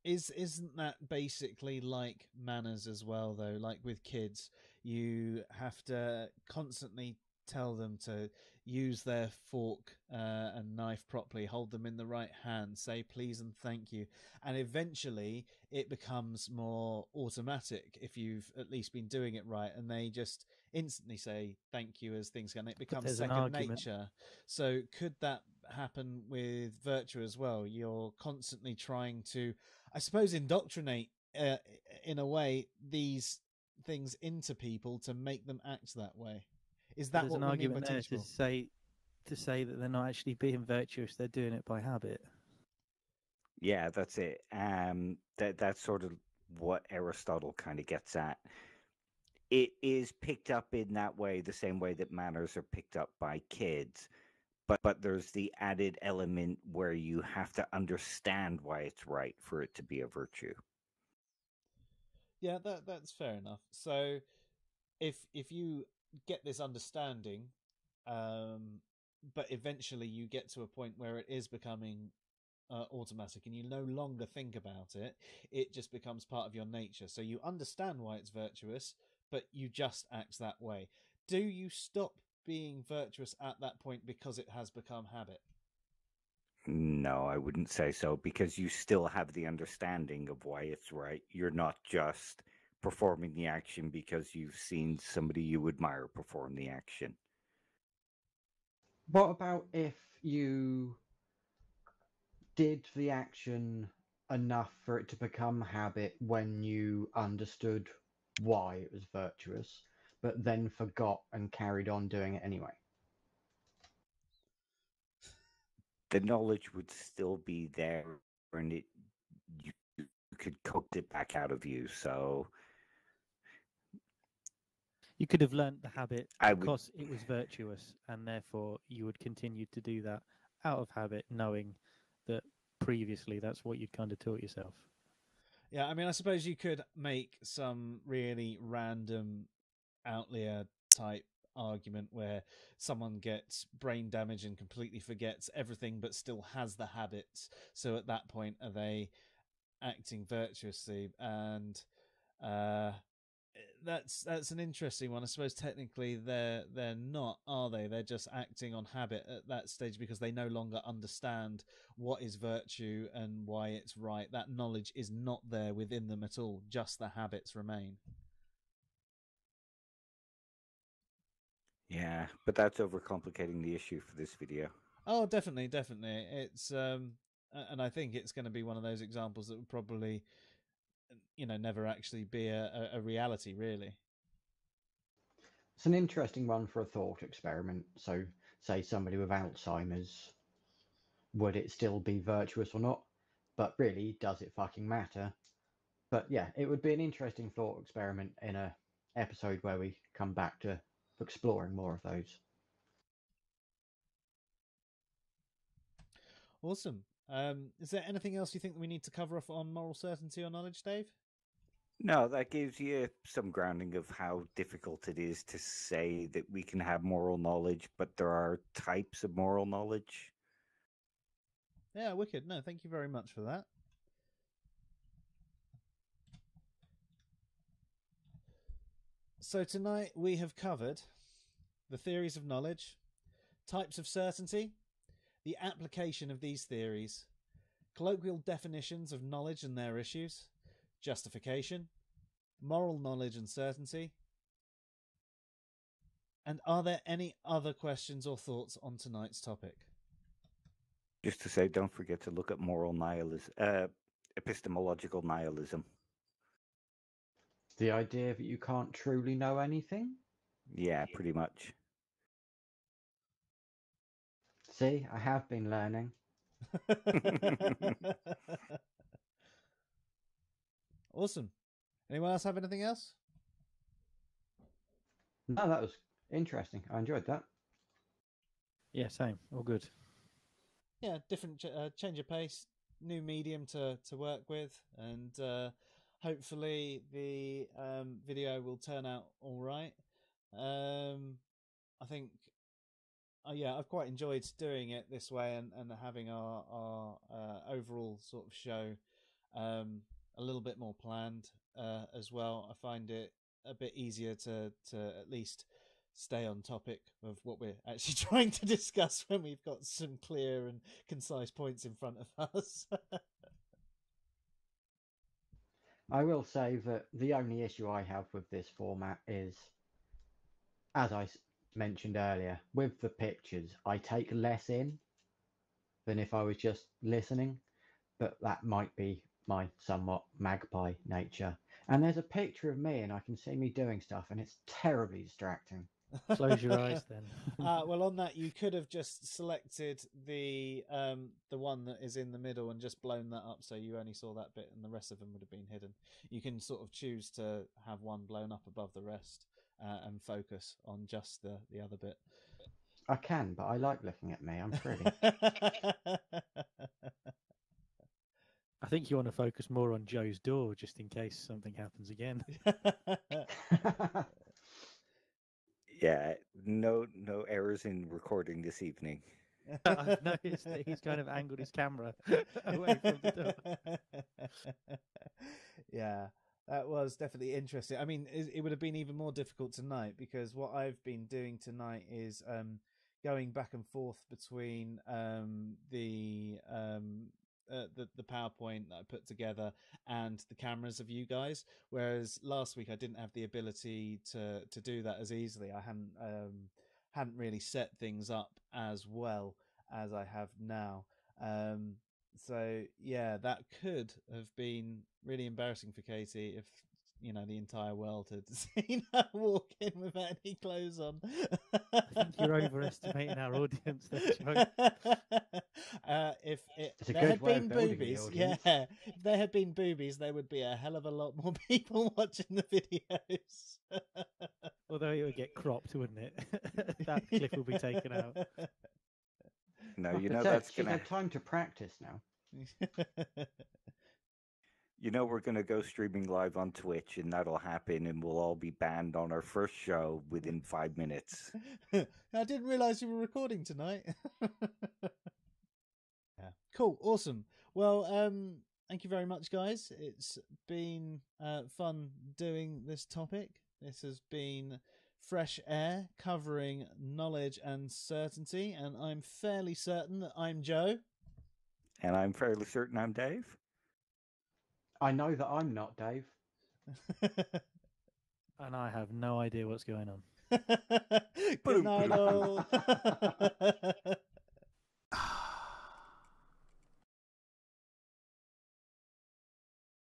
Is, isn't that basically like manners as well, though? Like with kids, you have to constantly tell them to use their fork uh, and knife properly, hold them in the right hand, say please and thank you. And eventually it becomes more automatic if you've at least been doing it right, and they just instantly say thank you as things go, and it becomes second nature. So could that happen with virtue as well? You're constantly trying to, I suppose, indoctrinate uh, in a way these things into people to make them act that way. Is that what an argument there to say, to say that they're not actually being virtuous, they're doing it by habit? Yeah, that's it. Um, that that's sort of what Aristotle kind of gets at. It is picked up in that way, the same way that manners are picked up by kids, but but there's the added element where you have to understand why it's right for it to be a virtue. Yeah, that that's fair enough. So if if you get this understanding, um, but eventually you get to a point where it is becoming uh, automatic and you no longer think about it. It just becomes part of your nature. So you understand why it's virtuous, but you just act that way. Do you stop being virtuous at that point because it has become habit? No, I wouldn't say so, because you still have the understanding of why it's right. You're not just performing the action because you've seen somebody you admire perform the action. What about if you did the action enough for it to become habit when you understood why it was virtuous, but then forgot and carried on doing it anyway? The knowledge would still be there, and it you could coax it back out of you, so... You could have learnt the habit because would... it was virtuous, and therefore you would continue to do that out of habit, knowing that previously that's what you'd kind of taught yourself. Yeah, I mean, I suppose you could make some really random outlier type argument where someone gets brain damage and completely forgets everything but still has the habits. So at that point, are they acting virtuously? And uh that's that's an interesting one. I suppose technically they're they're not, are they? They're just acting on habit at that stage because they no longer understand what is virtue and why it's right. That knowledge is not there within them at all, just the habits remain. Yeah, but that's overcomplicating the issue for this video. Oh, definitely, definitely. It's um and I think it's going to be one of those examples that would probably, you know, never actually be a, a reality, really. It's an interesting one for a thought experiment. So, say somebody with Alzheimer's, would it still be virtuous or not? But really, does it fucking matter? But yeah, it would be an interesting thought experiment in an episode where we come back to exploring more of those. Awesome. Um, is there anything else you think we need to cover off on moral certainty or knowledge, Dave? No, that gives you some grounding of how difficult it is to say that we can have moral knowledge, but there are types of moral knowledge. Yeah, wicked. No, thank you very much for that. So tonight we have covered the theories of knowledge, types of certainty, the application of these theories, colloquial definitions of knowledge and their issues, justification, moral knowledge and certainty. And are there any other questions or thoughts on tonight's topic? Just to say, don't forget to look at moral nihilism, uh, epistemological nihilism. The idea that you can't truly know anything? Yeah, pretty much. See, I have been learning. Awesome. Anyone else have anything else? No, that was interesting. I enjoyed that. Yeah, same. All good. Yeah, different uh, change of pace, new medium to, to work with, and uh, hopefully the um, video will turn out all right. Um, I think, uh, yeah, I've quite enjoyed doing it this way and, and having our, our uh, overall sort of show um, a little bit more planned uh, as well. I find it a bit easier to, to at least stay on topic of what we're actually trying to discuss when we've got some clear and concise points in front of us. I will say that the only issue I have with this format is, as I mentioned earlier, with the pictures, I take less in than if I was just listening, but that might be my somewhat magpie nature. And there's a picture of me and I can see me doing stuff and it's terribly distracting. Close your eyes then. Uh, well, on that, you could have just selected the um, the one that is in the middle and just blown that up so you only saw that bit and the rest of them would have been hidden. You can sort of choose to have one blown up above the rest uh, and focus on just the, the other bit. I can, but I like looking at me. I'm pretty. I think you want to focus more on Joe's door just in case something happens again. Yeah, no, no errors in recording this evening. I've noticed that he's kind of angled his camera away from the door. Yeah, that was definitely interesting. I mean, it, it would have been even more difficult tonight because what I've been doing tonight is um, going back and forth between um, the... Um, Uh, the, the PowerPoint that I put together and the cameras of you guys, whereas last week I didn't have the ability to to do that as easily. I hadn't um, hadn't really set things up as well as I have now, um, so yeah, that could have been really embarrassing for Katie if, you know, the entire world had seen her walk in without any clothes on. I think you're overestimating our audience there, Joe. Uh, if it, there had been boobies, yeah, if there had been boobies, there would be a hell of a lot more people watching the videos. Although it would get cropped, wouldn't it? That clip will be taken out. No, you know that's gonna... She's had time to practice now. You know, we're going to go streaming live on Twitch and that'll happen and we'll all be banned on our first show within five minutes. I didn't realize you were recording tonight. Yeah. Cool. Awesome. Well, um, thank you very much, guys. It's been uh, fun doing this topic. This has been fresh air covering knowledge and certainty. And I'm fairly certain that I'm Joe. And I'm fairly certain I'm Dave. I know that I'm not Dave. And I have no idea what's going on. Good night, all.